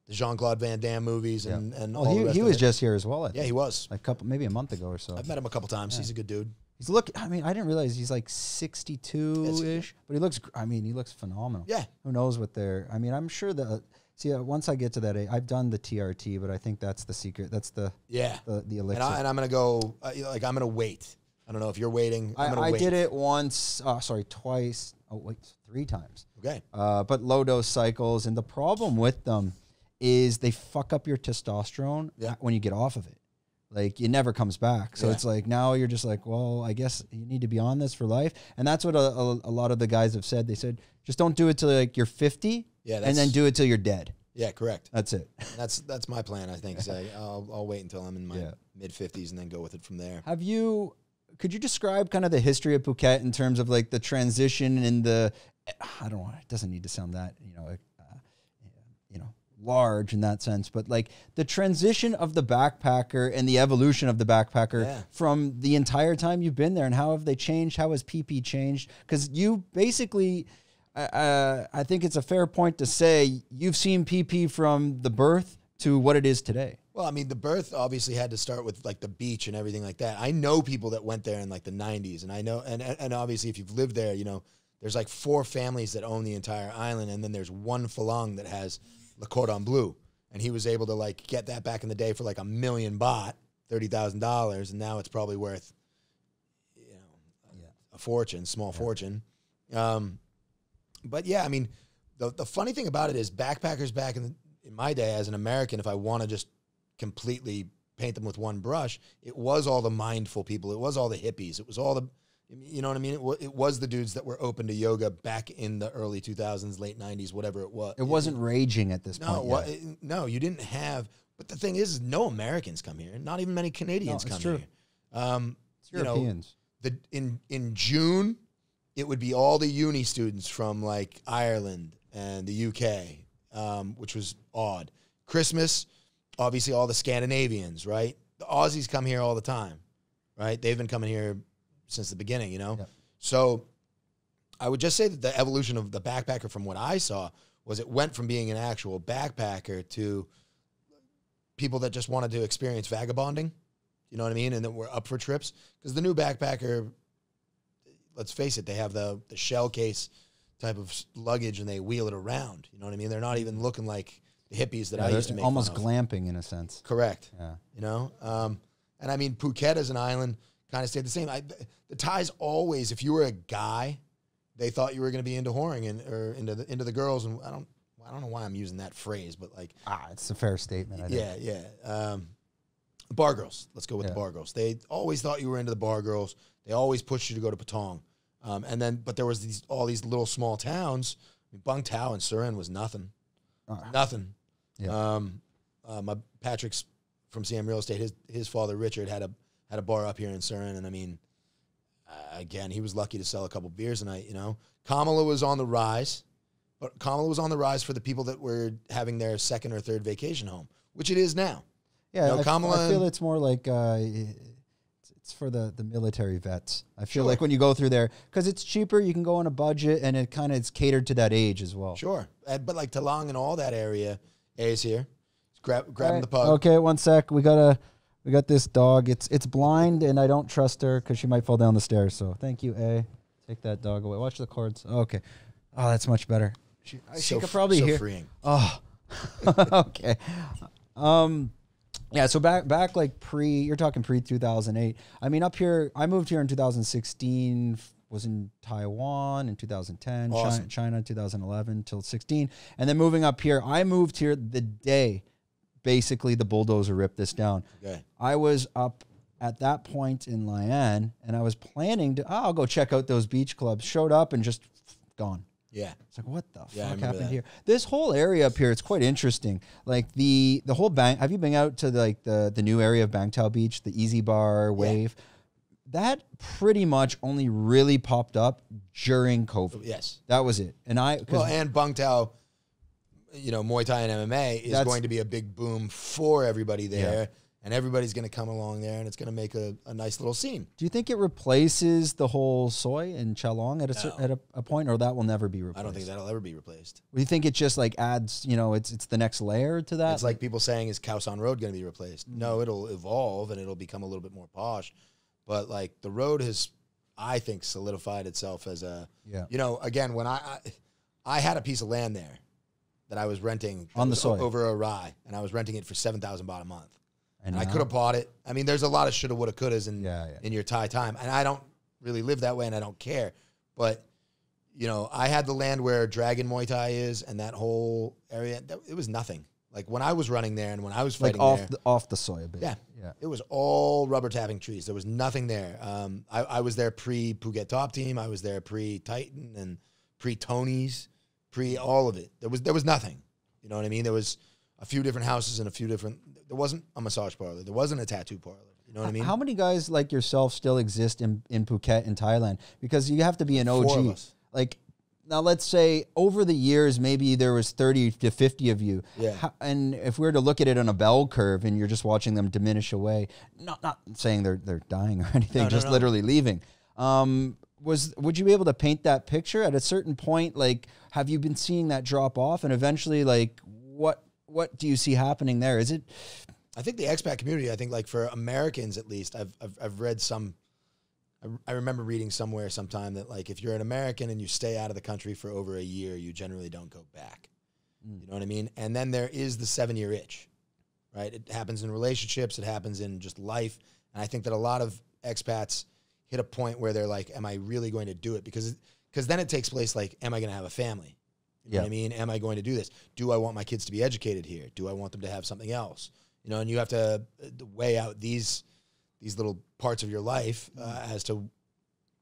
the Jean-Claude Van Damme movies and all the rest of it. He was just here as well. I think. Yeah, he was. Like a couple, maybe a month ago or so. I've met him a couple times. Yeah. He's a good dude. He's I mean, I didn't realize he's like 62-ish, but he looks, I mean, he looks phenomenal. Yeah. Who knows what they're, I mean, I'm sure that, see, once I get to that age, I've done the TRT, but I think that's the secret. That's the, yeah, the elixir. And I'm going to go, like, I'm going to wait. I don't know if you're waiting. I did it once, sorry, twice. Oh, wait, 3 times. Okay. But low dose cycles. And the problem with them is they fuck up your testosterone when you get off of it. Like, it never comes back. So it's like, now you're just like, well, I guess you need to be on this for life. And that's what a lot of the guys have said. They said, just don't do it till like you're 50 and then do it till you're dead. Yeah, correct. That's it. That's my plan, I think. So I'll wait until I'm in my mid-50s and then go with it from there. Have you, could you describe kind of the history of Phuket in terms of like the transition and the, I don't want, it doesn't need to sound that, you know, large in that sense, but like the transition of the backpacker and the evolution of the backpacker from the entire time you've been there, and how have they changed? How has PP changed? Because you basically, I think it's a fair point to say you've seen PP from the birth to what it is today. Well, I mean, the birth obviously had to start with like the beach and everything like that. I know people that went there in like the 90s, and I know, and obviously if you've lived there, you know, there's like 4 families that own the entire island, and then there's one Phalong that has Le Cordon Bleu, and he was able to like get that back in the day for like $1 million baht, $30,000, and now it's probably worth, you know, a fortune, small fortune. But yeah, I mean, the funny thing about it is backpackers back in my day as an American, if I want to just completely paint them with one brush, it was all the mindful people, it was all the hippies, it was all the, you know what I mean? It was the dudes that were open to yoga back in the early 2000s, late 90s, whatever it was. It wasn't raging at this point. No, you didn't have. But the thing is no Americans come here. Not even many Canadians come here. It's Europeans. You know, in June, it would be all the uni students from like Ireland and the UK, which was odd. Christmas, obviously all the Scandinavians, right? The Aussies come here all the time, right? They've been coming here since the beginning, you know? Yep. So I would just say that the evolution of the backpacker from what I saw was it went from being an actual backpacker to people that just wanted to experience vagabonding, you know what I mean? And that were up for trips. Because the new backpacker, let's face it, they have the shell case type of luggage and they wheel it around, you know what I mean? They're not even looking like the hippies that I used to make almost glamping in a sense. Correct. Yeah. You know? And I mean, Phuket is an island, kind of stayed the same. The Thais always, if you were a guy, they thought you were going to be into whoring and or into the girls. And I don't know why I'm using that phrase, but like it's a fair statement. I think. Bar girls. Let's go with the bar girls. They always thought you were into the bar girls. They always pushed you to go to Patong, and then but there was all these little small towns. I mean, Bung Tao and Surin was nothing, nothing. Yeah. My Patrick's from CM Real Estate. His father Richard had a bar up here in Surin, and I mean, again, he was lucky to sell a couple beers a night, you know. Kamala was on the rise, but Kamala was on the rise for the people that were having their 2nd or 3rd vacation home, which it is now. Yeah, you know, Kamala, I feel it's more like it's for the military vets. I feel like when you go through there, because it's cheaper, you can go on a budget, and it kind of is catered to that age as well. Sure, but like Talong and all that area is here. Grabbing the pug. Okay, one sec. We got this dog. It's blind, and I don't trust her because she might fall down the stairs. So thank you, A. Take that dog away. Watch the cords. Okay. Oh, that's much better. She could probably hear. Freeing. Oh. Okay. Yeah. So back like pre. You're talking pre 2008. I mean, up here, I moved here in 2016. Was in Taiwan in 2010. Awesome. China 2011 till 16, and then moving up here. I moved here the day. Basically, the bulldozer ripped this down. Okay. I was up at that point in Lian, and I was planning to, I'll go check out those beach clubs. Showed up and just gone. Yeah. It's like, what the fuck happened here? This whole area up here, it's quite interesting. Like the whole Bang, have you been out to like the new area of Bang Tao Beach, the Easy Bar, Wave? That pretty much only really popped up during COVID. Yes. That was it. And and Bang Tao, you know, Muay Thai and MMA is going to be a big boom for everybody there, and everybody's going to come along there, and it's going to make a nice little scene. Do you think it replaces the whole soy and Chalong at a point, or that will never be replaced? I don't think that'll ever be replaced. Do you think it just like adds, you know, it's the next layer to that? It's like people saying, is Khao San Road going to be replaced? No, it'll evolve, and it'll become a little bit more posh. But like the road has, I think, solidified itself as a, you know, again, when I had a piece of land there that I was renting on the soil over Rawai, and I was renting it for 7,000 baht a month. And I could have bought it. I mean, there's a lot of shoulda, woulda, couldas in your Thai time. And I don't really live that way, and I don't care. But, you know, I had the land where Dragon Muay Thai is and that whole area. It was nothing. Like, when I was running there and when I was fighting like off the soil bit. Yeah. It was all rubber tapping trees. There was nothing there. I was there pre-Phuket Top Team. I was there pre-Titan and pre-Tony's, pre-all of it. There was nothing. You know what I mean? There was a few different houses and a few different... There wasn't a massage parlor. There wasn't a tattoo parlor. You know what I mean? How many guys like yourself still exist in Phuket in Thailand? Because you have to be an OG. Four of us. Like, now let's say over the years, maybe there was 30 to 50 of you. Yeah. And if we were to look at it on a bell curve and you're just watching them diminish away, not saying they're dying or anything, just literally leaving. Would you be able to paint that picture at a certain point? Like, have you been seeing that drop off? And eventually, like, what do you see happening there? Is it? I think the expat community, I think like for Americans at least, I've read some, I remember reading somewhere sometime that like if you're an American and you stay out of the country for over a year, you generally don't go back. You know what I mean? And then there is the 7-year itch, right? It happens in relationships. It happens in just life. And I think that a lot of expats hit a point where they're like, am I really going to do it? Because then it takes place like, am I going to have a family? You know what I mean? Am I going to do this? Do I want my kids to be educated here? Do I want them to have something else? You know, and you have to weigh out these little parts of your life as to,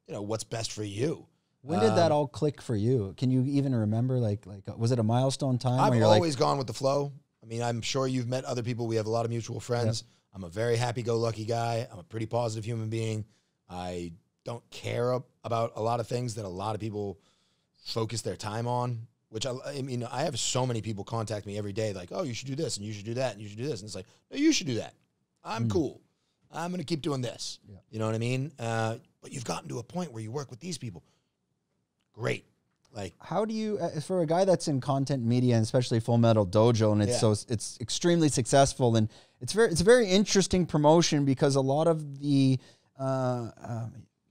you know, what's best for you. When did that all click for you? Can you even remember, like was it a milestone time? I've always gone with the flow. I mean, I'm sure you've met other people. We have a lot of mutual friends. Yep. I'm a very happy-go-lucky guy. I'm a pretty positive human being. I don't care about a lot of things that a lot of people focus their time on. Which, I mean, I have so many people contact me every day like, oh, you should do this, and you should do that, and you should do this. And it's like, no, you should do that. I'm cool. I'm going to keep doing this. Yeah. You know what I mean? But you've gotten to a point where you work with these people. Great. Like, how do you, for a guy that's in content media, and especially Full Metal Dojo, and it's so it's extremely successful, and it's a very interesting promotion because a lot of the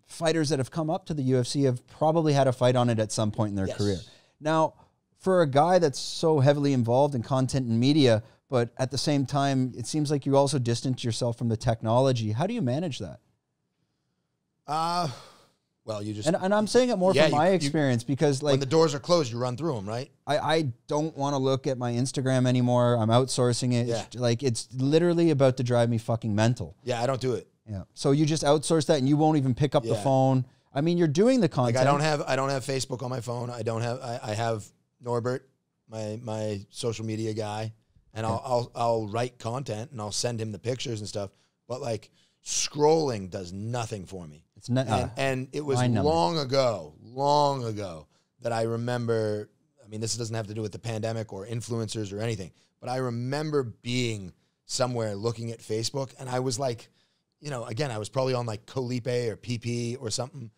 fighters that have come up to the UFC have probably had a fight on it at some point in their career. Now, for a guy that's so heavily involved in content and media, but at the same time, it seems like you also distance yourself from the technology. How do you manage that? Well, you just... And I'm saying it more from my experience because like... When the doors are closed, you run through them, right? I don't want to look at my Instagram anymore. I'm outsourcing it. Yeah. Like, it's literally about to drive me fucking mental. Yeah, I don't do it. Yeah. So you just outsource that and you won't even pick up the phone. I mean, you're doing the content. Like, I don't have Facebook on my phone. I have... Norbert, my social media guy, and I'll write content and I'll send him the pictures and stuff. But like scrolling does nothing for me. It's not, and it was long ago that I remember. I mean, this doesn't have to do with the pandemic or influencers or anything, but I remember being somewhere looking at Facebook, and I was like, you know, again, I was probably on like Lipe or PP or something,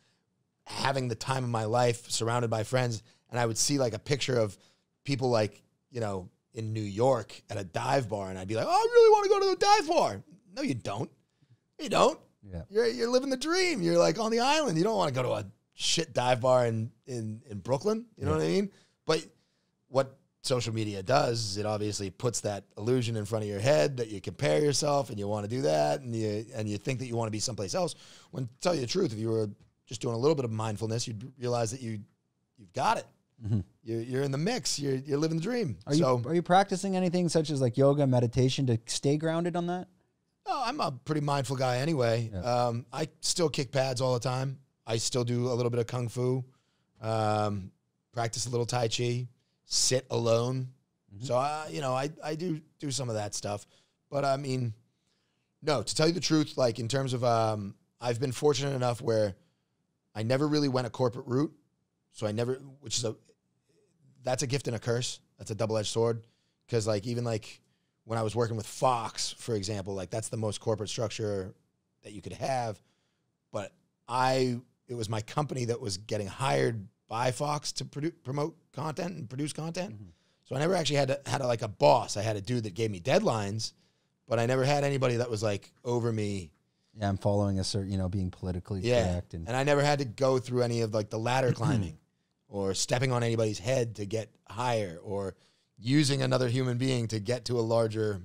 having the time of my life, surrounded by friends. And I would see like a picture of people like, you know, in New York at a dive bar. And I'd be like, oh, I really want to go to the dive bar. No, you don't. You don't. Yeah. You're living the dream. You're like on the island. You don't want to go to a shit dive bar in Brooklyn. You know what I mean? But what social media does is it obviously puts that illusion in front of your head that you compare yourself and you want to do that. And you think that you want to be someplace else. When to tell you the truth, if you were just doing a little bit of mindfulness, you'd realize that you've got it. You're in the mix. You're living the dream. Are you practicing anything such as like yoga, meditation to stay grounded on that? Oh, I'm a pretty mindful guy anyway. Yeah. I still kick pads all the time. I still do a little bit of kung fu, practice a little tai chi, sit alone. So you know, I do some of that stuff. But I mean, no, to tell you the truth, like in terms of I've been fortunate enough where I never really went a corporate route. So I never, which is that's a gift and a curse. That's a double-edged sword. Because like, even like when I was working with Fox, for example, like that's the most corporate structure that you could have. But it was my company that was getting hired by Fox to promote content and produce content. So I never actually had like a boss. I had a dude that gave me deadlines, but I never had anybody that was like over me Yeah, I'm following a certain, you know, being politically correct. And I never had to go through any of like the ladder climbing or stepping on anybody's head to get higher or using another human being to get to a larger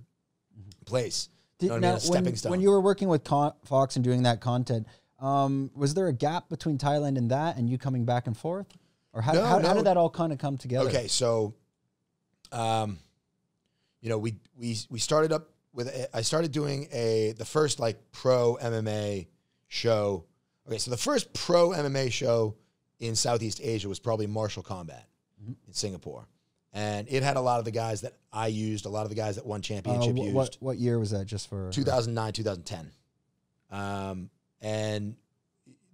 place. You know what I mean? A stepping stone. When you were working with Fox and doing that content, was there a gap between Thailand and that and you coming back and forth? Or how did that all kind of come together? Okay, so, you know, we started up with I started doing the first like pro MMA show. Okay, so the first pro MMA show in Southeast Asia was probably martial combat in Singapore, and it had a lot of the guys that I used, a lot of the guys that won championship used. What year was that? Just for 2009, 2010, and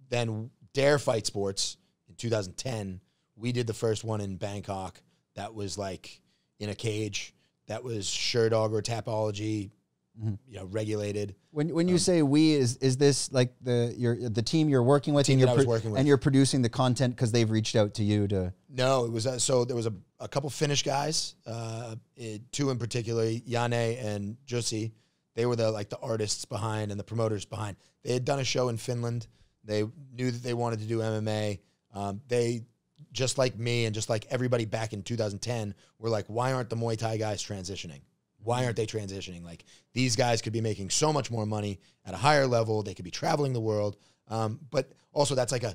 then Dare Fight Sports in 2010. We did the first one in Bangkok. That was like in a cage. That was Sherdog or Tapology, you know, regulated. When you say we, is this like the team you're working with? Team that I was working with. And you're producing the content because they've reached out to you to... No, it was, so there was a couple Finnish guys, two in particular, Jane and Jussi. They were the, like the artists behind and the promoters behind. They had done a show in Finland. They knew that they wanted to do MMA. They... just like me and just like everybody back in 2010, we're like, why aren't the Muay Thai guys transitioning? Why aren't they transitioning? Like, these guys could be making so much more money at a higher level. They could be traveling the world. But also that's like a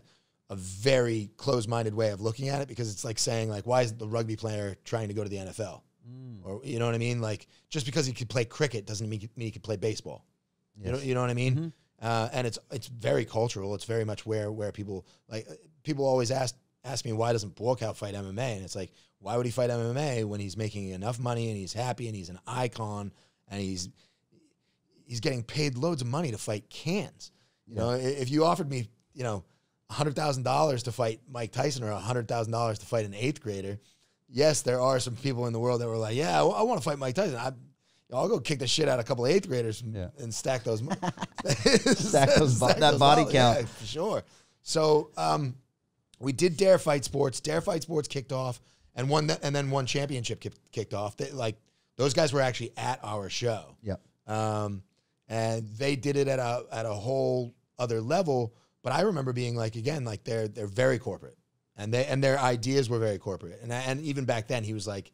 very closed-minded way of looking at it, because it's like saying, like, why is the rugby player trying to go to the NFL? Or, you know what I mean? Like, just because he could play cricket doesn't mean he could play baseball. Yes. You know what I mean? And it's very cultural. It's very much where people, like, people always ask me, why doesn't Borkow fight MMA? And it's like, why would he fight MMA when he's making enough money and he's happy and he's an icon and he's getting paid loads of money to fight cans? You know, if you offered me, you know, $100,000 to fight Mike Tyson or $100,000 to fight an 8th grader, yes, there are some people in the world that were like, yeah, I want to fight Mike Tyson. I'll go kick the shit out of a couple of 8th graders and stack those. stack that body count. Yeah, for sure. So, we did Dare Fight Sports. Dare Fight Sports kicked off, and then one championship kicked off. Like, those guys were actually at our show. Yep. And they did it at a whole other level. But I remember being like, again, like they're very corporate, and their ideas were very corporate. And even back then, he was like,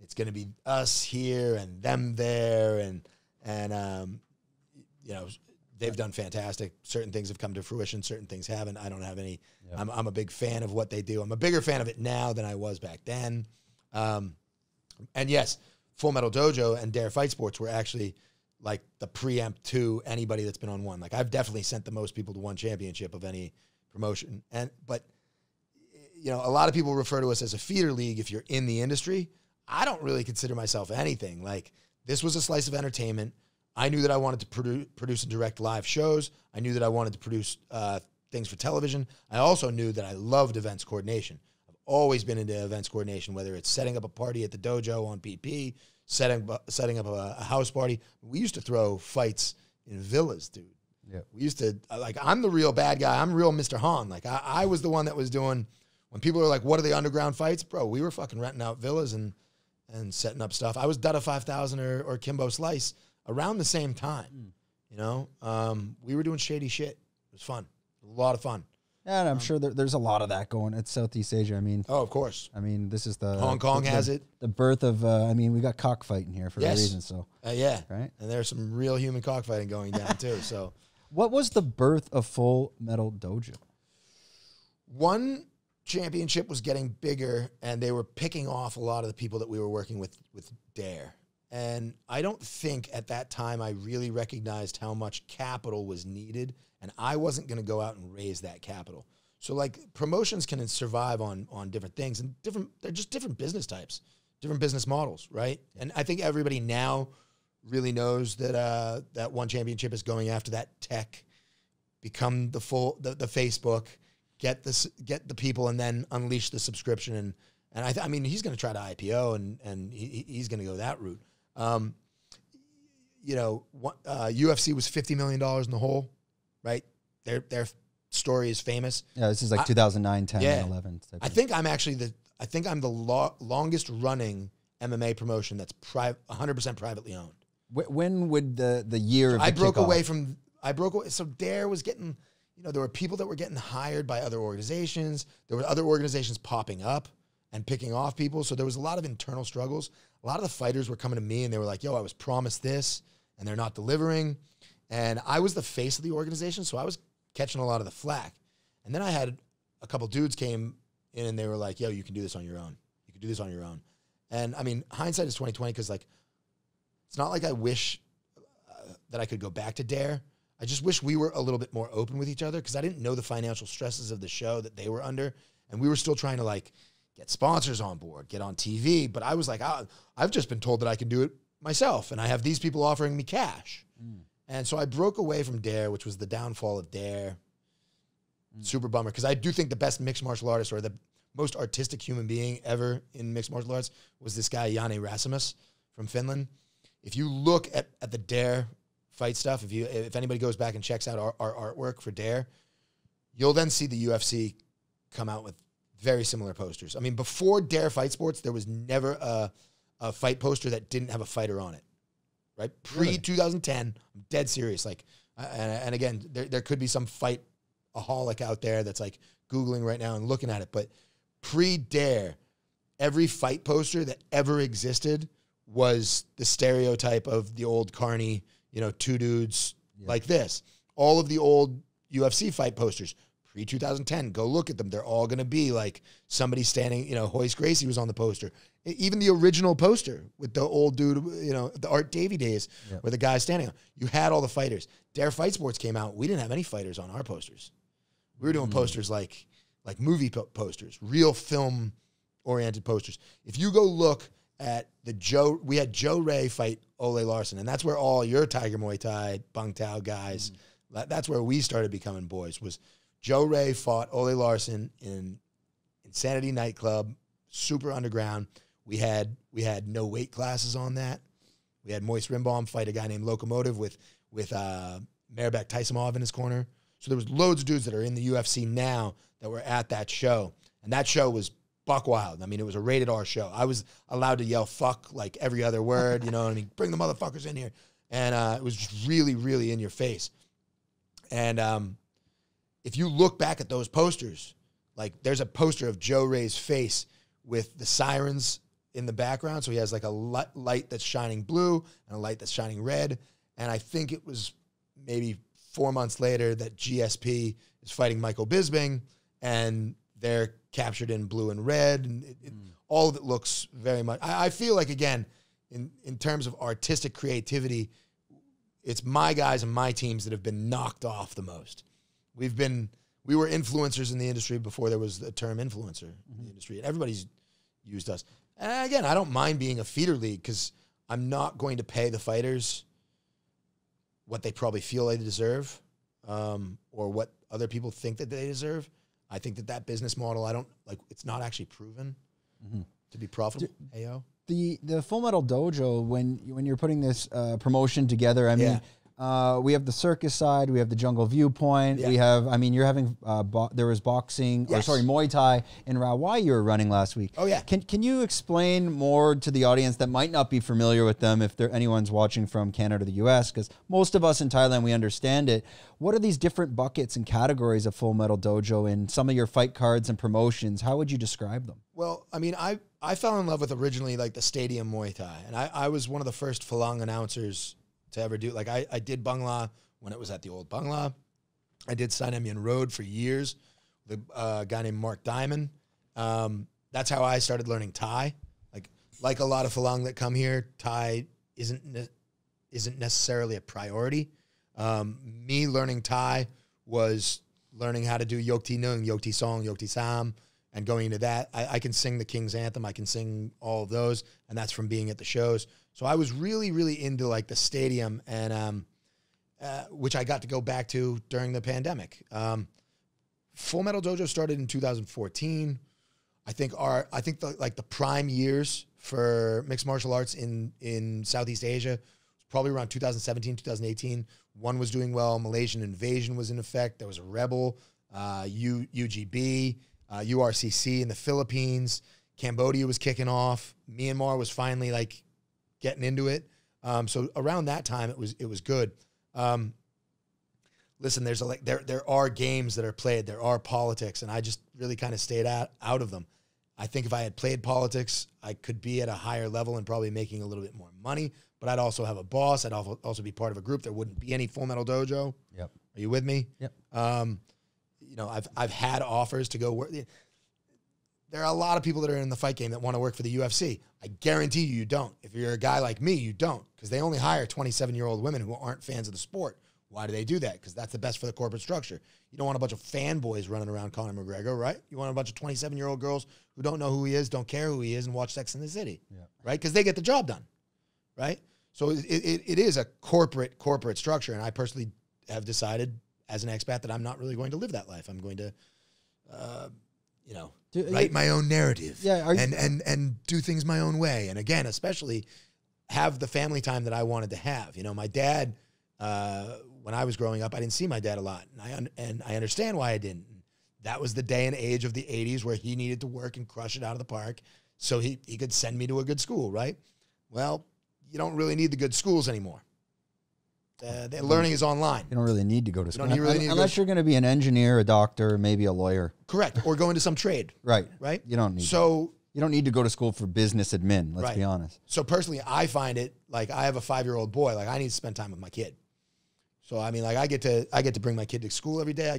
it's going to be us here and them there, and you know. They've done fantastic. Certain things have come to fruition. Certain things haven't. I don't have any. Yeah. I'm a big fan of what they do. I'm a bigger fan of it now than I was back then. And yes, Full Metal Dojo and Dare Fight Sports were actually like the preempt to anybody that's been on one. Like, I've definitely sent the most people to one championship of any promotion. But you know, a lot of people refer to us as a feeder league if you're in the industry. I don't really consider myself anything. Like, this was a slice of entertainment. I knew that I wanted to produce and direct live shows. I knew that I wanted to produce things for television. I also knew that I loved events coordination. I've always been into events coordination, whether it's setting up a party at the dojo on PP, setting up a house party. We used to throw fights in villas, dude. Yeah. We used to, like, I'm the real bad guy. I'm real Mr. Han. Like, I was the one that was doing, when people were like, what are the underground fights? Bro, we were fucking renting out villas and setting up stuff. I was Dutta 5000 or Kimbo Slice. Around the same time, you know, we were doing shady shit. It was fun, a lot of fun. Yeah, and I'm sure there's a lot of that going at Southeast Asia. I mean, oh, of course. I mean, this is the Hong Kong has it. The birth of, I mean, we got cockfighting here for a reason. So yeah, right. And there's some real human cockfighting going down too. So, what was the birth of Full Metal Dojo? One championship was getting bigger, and they were picking off a lot of the people that we were working with Dare. And I don't think at that time I really recognized how much capital was needed, and I wasn't going to go out and raise that capital. So, like, promotions can survive on different things, and they're just different business types, different business models, right? And I think everybody now really knows that that one championship is going after that tech, become the Facebook, get the people, and then unleash the subscription. And I mean, he's going to try to IPO, and he's going to go that route. You know, UFC was $50 million in the hole, right? Their story is famous. Yeah, this is like 2009, 10, yeah. 11. I think I'm the longest running MMA promotion that's 100% privately owned. When would the year of the kickoff? I broke away from I broke away. So Dare was getting, you know, there were people that were getting hired by other organizations. There were other organizations popping up and picking off people. So there was a lot of internal struggles. A lot of the fighters were coming to me and they were like, yo, I was promised this and they're not delivering. And I was the face of the organization. So I was catching a lot of the flack. And then I had a couple dudes came in and they were like, yo, you can do this on your own. You can do this on your own. And I mean, hindsight is 20/20, because like, it's not like I wish that I could go back to Dare. I just wish we were a little bit more open with each other, because I didn't know the financial stresses of the show that they were under. And we were still trying to like get sponsors on board, get on TV. But I was like, I've just been told that I can do it myself. And I have these people offering me cash. Mm. And so I broke away from Dare, which was the downfall of Dare. Mm. Super bummer, because I do think the best mixed martial artist, or the most artistic human being ever in mixed martial arts, was this guy, Jani Rasimus from Finland. If you look at the Dare fight stuff, if anybody goes back and checks out our artwork for Dare, you'll then see the UFC come out with very similar posters. I mean, before Dare Fight Sports, there was never a fight poster that didn't have a fighter on it, right? Pre-2010, I'm dead serious. Like, and again, there could be some fight-aholic out there that's like Googling right now and looking at it, but pre-Dare, every fight poster that ever existed was the stereotype of the old carny, you know, two dudes like this. All of the old UFC fight posters, pre-2010, go look at them. They're all going to be like somebody standing, you know, Royce Gracie was on the poster. Even the original poster with the old dude, you know, the Art Davey days where the guy's standing on. You had all the fighters. Dare Fight Sports came out. We didn't have any fighters on our posters. We were doing posters like movie posters, real film-oriented posters. If you go look at the we had Joe Ray fight Ole Larson, and that's where all your Tiger Muay Thai, Bang Tao guys, that's where we started becoming boys, was Joe Ray fought Ole Larson in Insanity Nightclub, super underground. We had no weight classes on that. We had Moise Rimbaum fight a guy named Locomotive with Merabek Taisimov in his corner. So there was loads of dudes that are in the UFC now that were at that show. And that show was buck wild. I mean, it was a rated R show. I was allowed to yell fuck like every other word, you know what I mean? Bring the motherfuckers in here. And it was just really, really in your face. And if you look back at those posters, like there's a poster of Joe Ray's face with the sirens in the background. So he has like a light that's shining blue and a light that's shining red. And I think it was maybe 4 months later that GSP is fighting Michael Bisping, and they're captured in blue and red, and all of it looks very much. I feel like, again, in terms of artistic creativity, it's my guys and my teams that have been knocked off the most. We were influencers in the industry before there was the term influencer in the industry, and everybody's used us. And again, I don't mind being a feeder league, because I'm not going to pay the fighters what they probably feel they deserve, or what other people think that they deserve. I think that business model, I don't like. It's not actually proven to be profitable. The Full Metal Dojo, when you're putting this promotion together, I mean, we have the circus side, we have the jungle viewpoint, we have. I mean, you're having there was boxing, or sorry, Muay Thai in Rawai you were running last week. Oh yeah. Can you explain more to the audience that might not be familiar with them, if anyone's watching from Canada or the U.S. Because most of us in Thailand, we understand it. What are these different buckets and categories of Full Metal Dojo in some of your fight cards and promotions? How would you describe them? Well, I mean, I fell in love with originally like the stadium Muay Thai, and I was one of the first Phalang announcers to ever do. Like I did Bangla when it was at the old Bangla. I did Sainamian Road for years with a guy named Mark Diamond. That's how I started learning Thai. Like a lot of Phalang that come here, Thai isn't necessarily a priority. Me learning Thai was learning how to do Yokti Nung, Yokti Song, Yokti Sam, and going into that. I can sing the King's Anthem. I can sing all of those, and that's from being at the shows. So I was really, really into like the stadium, and which I got to go back to during the pandemic. Full Metal Dojo started in 2014. I think the prime years for mixed martial arts in Southeast Asia was probably around 2017, 2018. One was doing well. Malaysian Invasion was in effect. There was a Rebel, UGB, URCC in the Philippines. Cambodia was kicking off. Myanmar was finally like getting into it. So around that time, it was good. listen, there's a, like, there are games that are played, there are politics, and I just really kind of stayed out of them. I think if I had played politics, I could be at a higher level and probably making a little bit more money, but I'd also have a boss. I'd also be part of a group. There wouldn't be any Full Metal Dojo. Yep. Are you with me? Yep. You know, I've had offers to go work. There are a lot of people that are in the fight game that want to work for the UFC. I guarantee you, you don't. If you're a guy like me, you don't, because they only hire 27-year-old women who aren't fans of the sport. Why do they do that? Because that's the best for the corporate structure. You don't want a bunch of fanboys running around Conor McGregor, right? You want a bunch of 27-year-old girls who don't know who he is, don't care who he is, and watch Sex and the City, yeah, right? Because they get the job done, right? So it is a corporate structure, and I personally have decided as an expat that I'm not really going to live that life. I'm going to, you know, write my own narrative, yeah, and do things my own way. And again, especially have the family time that I wanted to have. You know, my dad, when I was growing up, I didn't see my dad a lot, and I understand why I didn't. That was the day and age of the 80s where he needed to work and crush it out of the park so he could send me to a good school, right? Well, you don't really need the good schools anymore. The learning is online. You don't really need to go to school. Unless you're going to be an engineer, a doctor, maybe a lawyer. Correct. Or go into some trade. Right. Right? You don't need you don't need to go to school for business admin, let's be honest. So personally, I find it, like, I have a 5-year-old boy. Like, I need to spend time with my kid. So, I mean, like, I get to bring my kid to school every day.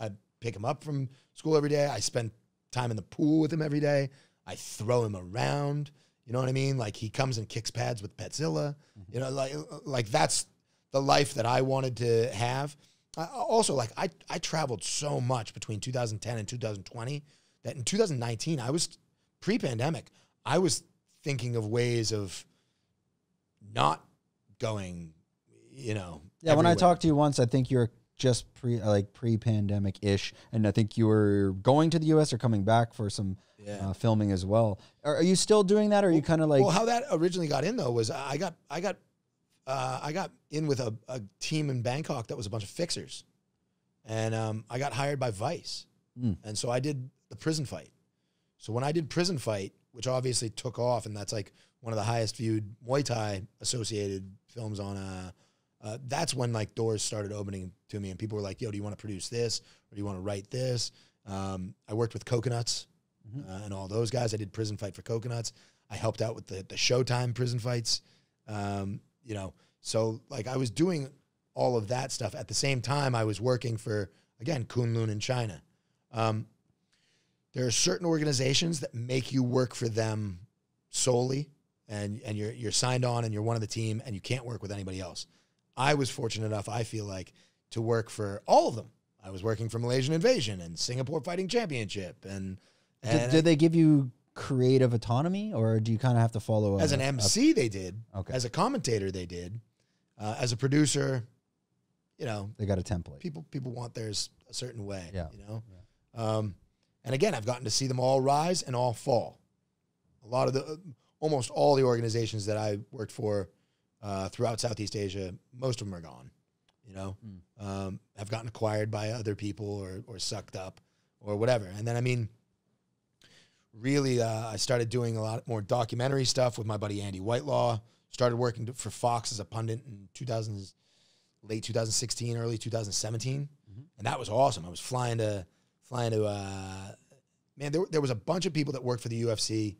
I pick him up from school every day. I spend time in the pool with him every day. I throw him around. You know what I mean? Like, he comes and kicks pads with Petzilla. Mm-hmm. You know, like that's the life that I wanted to have. Also, like, I traveled so much between 2010 and 2020 that in 2019, I was, pre-pandemic, I was thinking of ways of not going, you know. Yeah, everywhere. When I talked to you once, I think you were just pre-pandemic-ish, and I think you were going to the U.S. or coming back for some filming as well. Are you still doing that, or are you kind of like... Well, how that originally got in, though, was I got in with a team in Bangkok that was a bunch of fixers. And I got hired by Vice. Mm. And so I did the prison fight. So when I did prison fight, which obviously took off, and that's like one of the highest viewed Muay Thai associated films on, that's when like doors started opening to me and people were like, yo, do you want to produce this? Or do you want to write this? I worked with Coconuts and all those guys. I did prison fight for Coconuts. I helped out with the Showtime prison fights. You know, so like I was doing all of that stuff at the same time I was working for, again, Kunlun in China. There are certain organizations that make you work for them solely, and you're signed on and you're one of the team and you can't work with anybody else. I was fortunate enough, I feel like, to work for all of them. I was working for Malaysian Invasion and Singapore Fighting Championship. And did they give you creative autonomy, or do you kind of have to follow? As an MC, they did. Okay. As a commentator, they did. As a producer, you know, they got a template. People want theirs a certain way. Yeah. You know. Yeah. And again, I've gotten to see them all rise and all fall. A lot of the, almost all the organizations that I worked for throughout Southeast Asia, most of them are gone. You know, have gotten acquired by other people or sucked up or whatever. And then, I mean, really, I started doing a lot more documentary stuff with my buddy Andy Whitelaw. Started working for Fox as a pundit in late 2016, early 2017, and that was awesome. I was flying to man. There was a bunch of people that worked for the UFC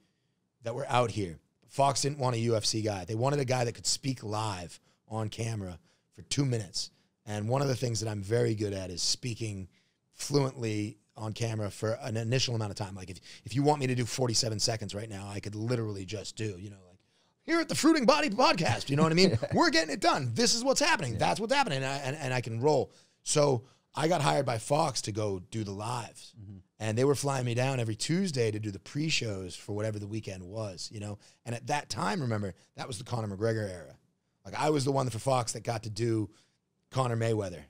that were out here. Fox didn't want a UFC guy; they wanted a guy that could speak live on camera for 2 minutes. And one of the things that I'm very good at is speaking fluently on camera for an initial amount of time. Like if you want me to do 47 seconds right now, I could literally just do, you know, like here at the Fruiting Body Podcast, you know what I mean? Yeah. We're getting it done. This is what's happening. Yeah. That's what's happening. And I can roll. So I got hired by Fox to go do the lives. And they were flying me down every Tuesday to do the pre-shows for whatever the weekend was, you know? And at that time, remember, that was the Conor McGregor era. Like I was the one for Fox that got to do Conor Mayweather.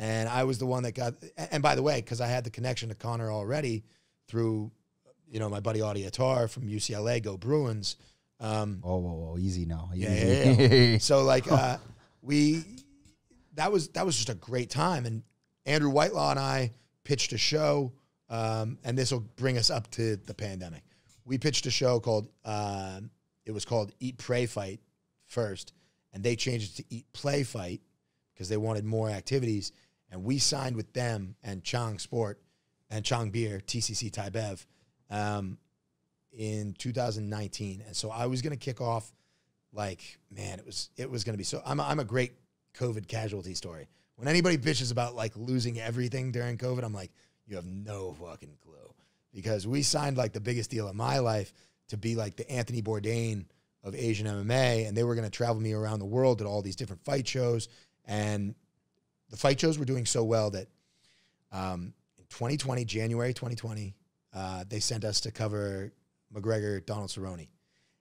And I was the one that got, and by the way, because I had the connection to Conor already through, you know, my buddy Audie Attar from UCLA, Go Bruins. Oh, easy now. Easy. Yeah. So like that was just a great time. And Andrew Whitelaw and I pitched a show, and this will bring us up to the pandemic. We pitched a show called, it was called Eat, Pray, Fight first, and they changed it to Eat, Play, Fight, because they wanted more activities. And we signed with them and Chang Sport and Chang Beer, TCC Thai Bev, in 2019. And so I was going to kick off, like, man, it was going to be so. I'm a great COVID casualty story. When anybody bitches about, like, losing everything during COVID, I'm like, you have no fucking clue. Because we signed, like, the biggest deal of my life to be, like, the Anthony Bourdain of Asian MMA, and they were going to travel me around the world at all these different fight shows. And the fight shows were doing so well that in January 2020, they sent us to cover McGregor, Donald Cerrone.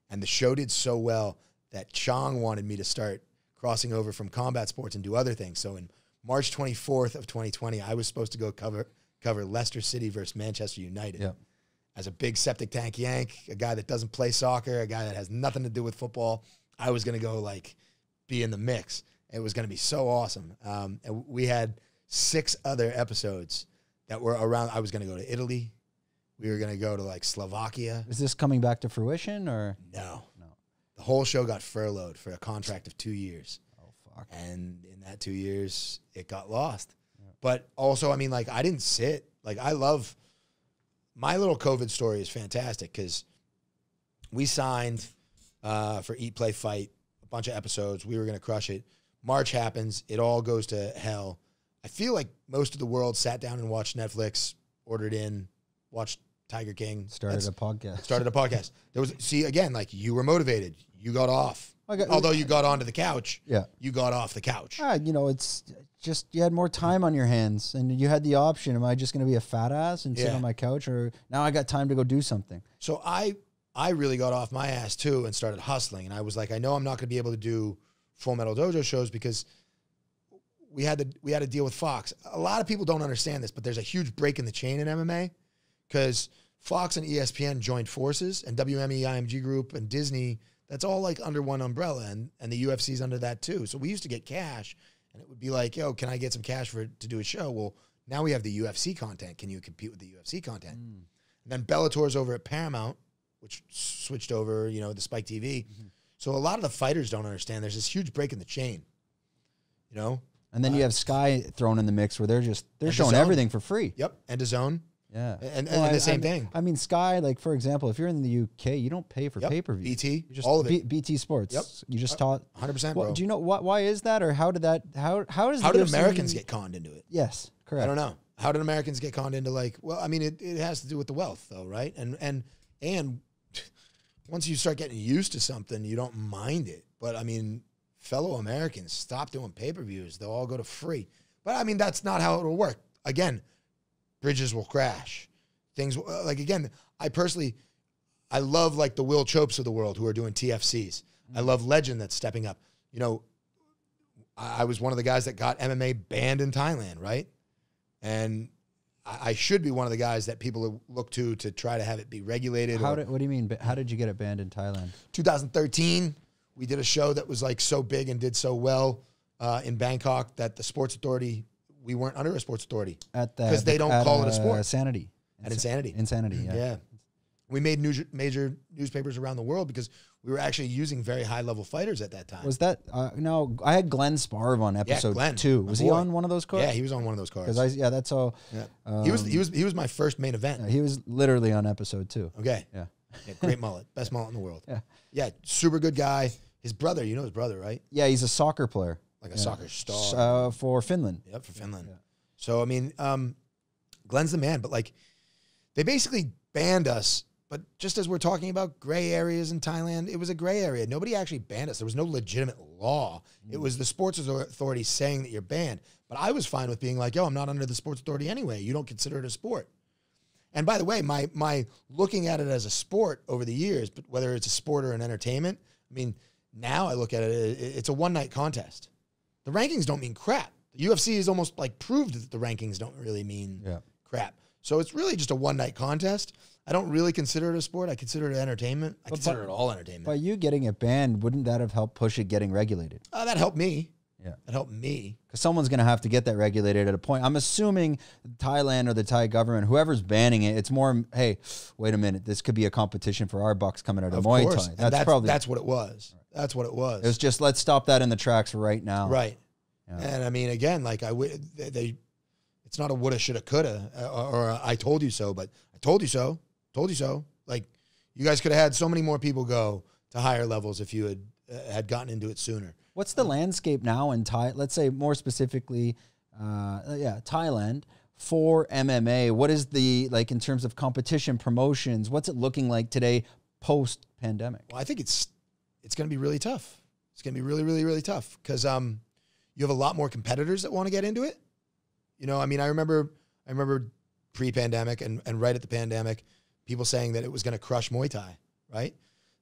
And the show did so well that Chong wanted me to start crossing over from combat sports and do other things. So in March 24th of 2020, I was supposed to go cover Leicester City versus Manchester United. Yep. As a big septic tank yank, a guy that doesn't play soccer, a guy that has nothing to do with football, I was going to go, like, be in the mix. It was going to be so awesome. And we had 6 other episodes that were around. I was going to go to Italy. We were going to go to, like, Slovakia. Is this coming back to fruition or? No. No. The whole show got furloughed for a contract of 2 years. Oh, fuck. And in that 2 years, it got lost. Yeah. But also, I mean, like, I didn't sit. Like, I love – my little COVID story is fantastic because we signed for Eat, Play, Fight, a bunch of episodes. We were going to crush it. March happens. It all goes to hell. I feel like most of the world sat down and watched Netflix, ordered in, watched Tiger King. Started a podcast. There was, see, again, like, you were motivated. You got off. Although you got onto the couch, yeah, you got off the couch. You know, it's just you had more time on your hands, and you had the option: am I just going to be a fat ass and sit on my couch, or now I got time to go do something? So I really got off my ass too and started hustling. And I was like, I know I'm not going to be able to do Full Metal Dojo shows because we had to deal with Fox. A lot of people don't understand this, but there's a huge break in the chain in MMA because Fox and ESPN joined forces, and WME, IMG Group, and Disney. That's all, like, under one umbrella, and the UFC's under that too. So we used to get cash, and it would be like, yo, can I get some cash to do a show? Well, now we have the UFC content. Can you compete with the UFC content? Mm. And then Bellator's over at Paramount, which switched over, you know, the Spike TV. Mm-hmm. So a lot of the fighters don't understand. There's this huge break in the chain, you know? And then you have Sky thrown in the mix where they're showing everything for free. Yep, and DAZN. Yeah, and the same thing. I mean, Sky, like, for example, if you're in the UK, you don't pay for pay-per-view. BT, just, all of it. BT Sports. Yep. You just taught 100%. Well, do you know why is that, or how did that? How did Americans get conned into it? Yes, correct. I don't know. How did Americans get conned into, like? Well, I mean, it has to do with the wealth, though, right? And once you start getting used to something, you don't mind it. But I mean, fellow Americans, stop doing pay-per-views. They'll all go to free. But I mean, that's not how it'll work. Again. Bridges will crash. Things, like, again, I love, like, the Will Chopes of the world who are doing TFCs. Mm-hmm. I love Legend that's stepping up. You know, I was one of the guys that got MMA banned in Thailand, right? And I should be one of the guys that people look to try to have it be regulated. What do you mean? How did you get it banned in Thailand? 2013, we did a show that was, like, so big and did so well in Bangkok that the Sports Authority... We weren't under a sports authority because they don't call it a sport. Sanity. At Insanity. Insanity, yeah. Yeah. We made major newspapers around the world because we were actually using very high-level fighters at that time. Was that no, I had Glenn Sparv on episode 2. Was he on one of those cards? Yeah, he was on one of those cards. Yeah, that's all. Yeah. He was my first main event. Yeah, he was literally on episode 2. Okay. Yeah. Yeah, great mullet. Best mullet in the world. Yeah. Yeah, super good guy. His brother, you know his brother, right? Yeah, he's a soccer player. Like a soccer star. For Finland. Yep, for Finland. Yeah. So, I mean, Glenn's the man, but, like, they basically banned us. But just as we're talking about gray areas in Thailand, it was a gray area. Nobody actually banned us. There was no legitimate law. Mm. It was the sports authority saying that you're banned. But I was fine with being like, yo, I'm not under the sports authority anyway. You don't consider it a sport. And by the way, my looking at it as a sport over the years, but whether it's a sport or an entertainment, I mean, now I look at it, it's a one-night contest. The rankings don't mean crap. The UFC has almost, like, proved that the rankings don't really mean crap. So it's really just a one-night contest. I don't really consider it a sport. I consider it entertainment. I consider it all entertainment. By you getting it banned, wouldn't that have helped push it getting regulated? That helped me. Yeah. That helped me. Because someone's going to have to get that regulated at a point. I'm assuming Thailand or the Thai government, whoever's banning it, it's more, hey, wait a minute, this could be a competition for our bucks coming out of Muay Thai. That's probably... That's what it was. Right. That's what it was. It was just, let's stop that in the tracks right now. Right. Yeah. And I mean, again, like it's not a woulda, shoulda, coulda, or a I told you so, but I told you so, told you so. Like, you guys could have had so many more people go to higher levels if you had gotten into it sooner. What's the landscape now in Thailand? Let's say more specifically, Thailand for MMA. What is the, like, in terms of competition, promotions? What's it looking like today, post pandemic? Well, I think it's going to be really tough. It's going to be really, really, really tough because you have a lot more competitors that want to get into it. You know, I mean, I remember pre-pandemic and right at the pandemic, people saying that it was going to crush Muay Thai, right?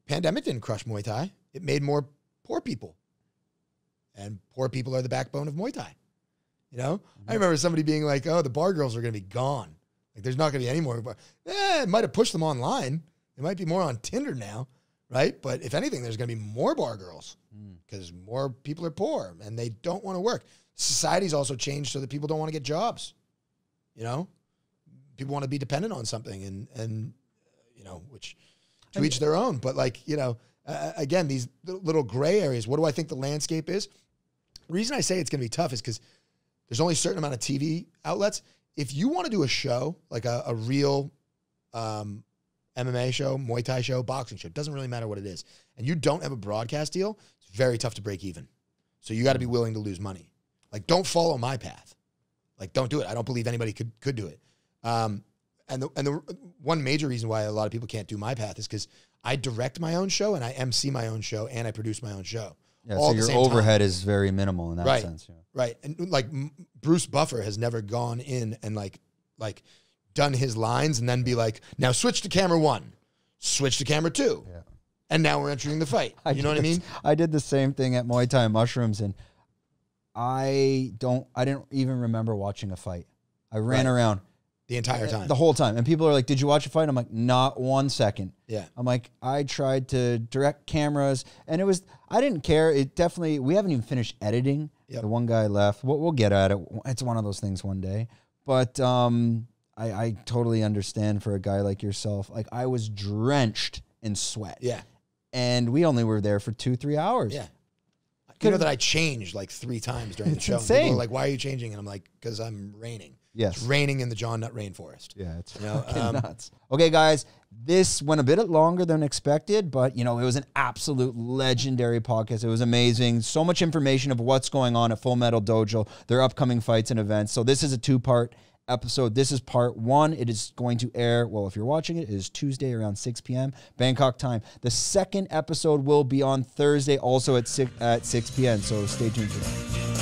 Pandemic didn't crush Muay Thai. It made more poor people. And poor people are the backbone of Muay Thai, you know? Mm-hmm. I remember somebody being like, oh, the bar girls are going to be gone. Like, there's not going to be any more. It might have pushed them online. They might be more on Tinder now. Right? But if anything, there's going to be more bar girls because more people are poor and they don't want to work. Society's also changed so that people don't want to get jobs. You know, people want to be dependent on something and you know, which to each their own. But like, you know, again, these little gray areas, what do I think the landscape is? The reason I say it's going to be tough is because there's only a certain amount of TV outlets. If you want to do a show, like a real, MMA show, Muay Thai show, boxing show, doesn't really matter what it is, and you don't have a broadcast deal, it's very tough to break even. So you got to be willing to lose money. Like, don't follow my path. Like, don't do it. I don't believe anybody could do it. And the one major reason why a lot of people can't do my path is because I direct my own show and I MC my own show and I produce my own show. Yeah, so your overhead is very minimal in that sense. Yeah. Right. And like Bruce Buffer has never gone in and like done his lines and then be like, now switch to camera one, switch to camera two. Yeah. And now we're entering the fight. You know what I mean? I did the same thing at Muay Thai and Mushrooms, and I didn't even remember watching a fight. I ran around the entire time, the whole time. And people are like, did you watch a fight? I'm like, not 1 second. Yeah. I'm like, I tried to direct cameras and it was, I didn't care. It definitely, we haven't even finished editing. Yep. The one guy left. We'll get at it. It's one of those things one day, but, I totally understand for a guy like yourself. Like, I was drenched in sweat. Yeah. And we only were there for 2-3 hours. Yeah. You know that I changed like 3 times during the show. Insane. People are like, why are you changing? And I'm like, because I'm raining. Yes. It's raining in the John Nutt rainforest. Yeah, it's nuts. Okay, guys, this went a bit longer than expected, but, you know, it was an absolute legendary podcast. It was amazing. So much information of what's going on at Full Metal Dojo, their upcoming fights and events. So this is a two-part episode. This is part 1. It is going to air, well, if you're watching it, it is Tuesday around 6 p.m. Bangkok time. The second episode will be on Thursday, also at 6 p.m. So stay tuned for that.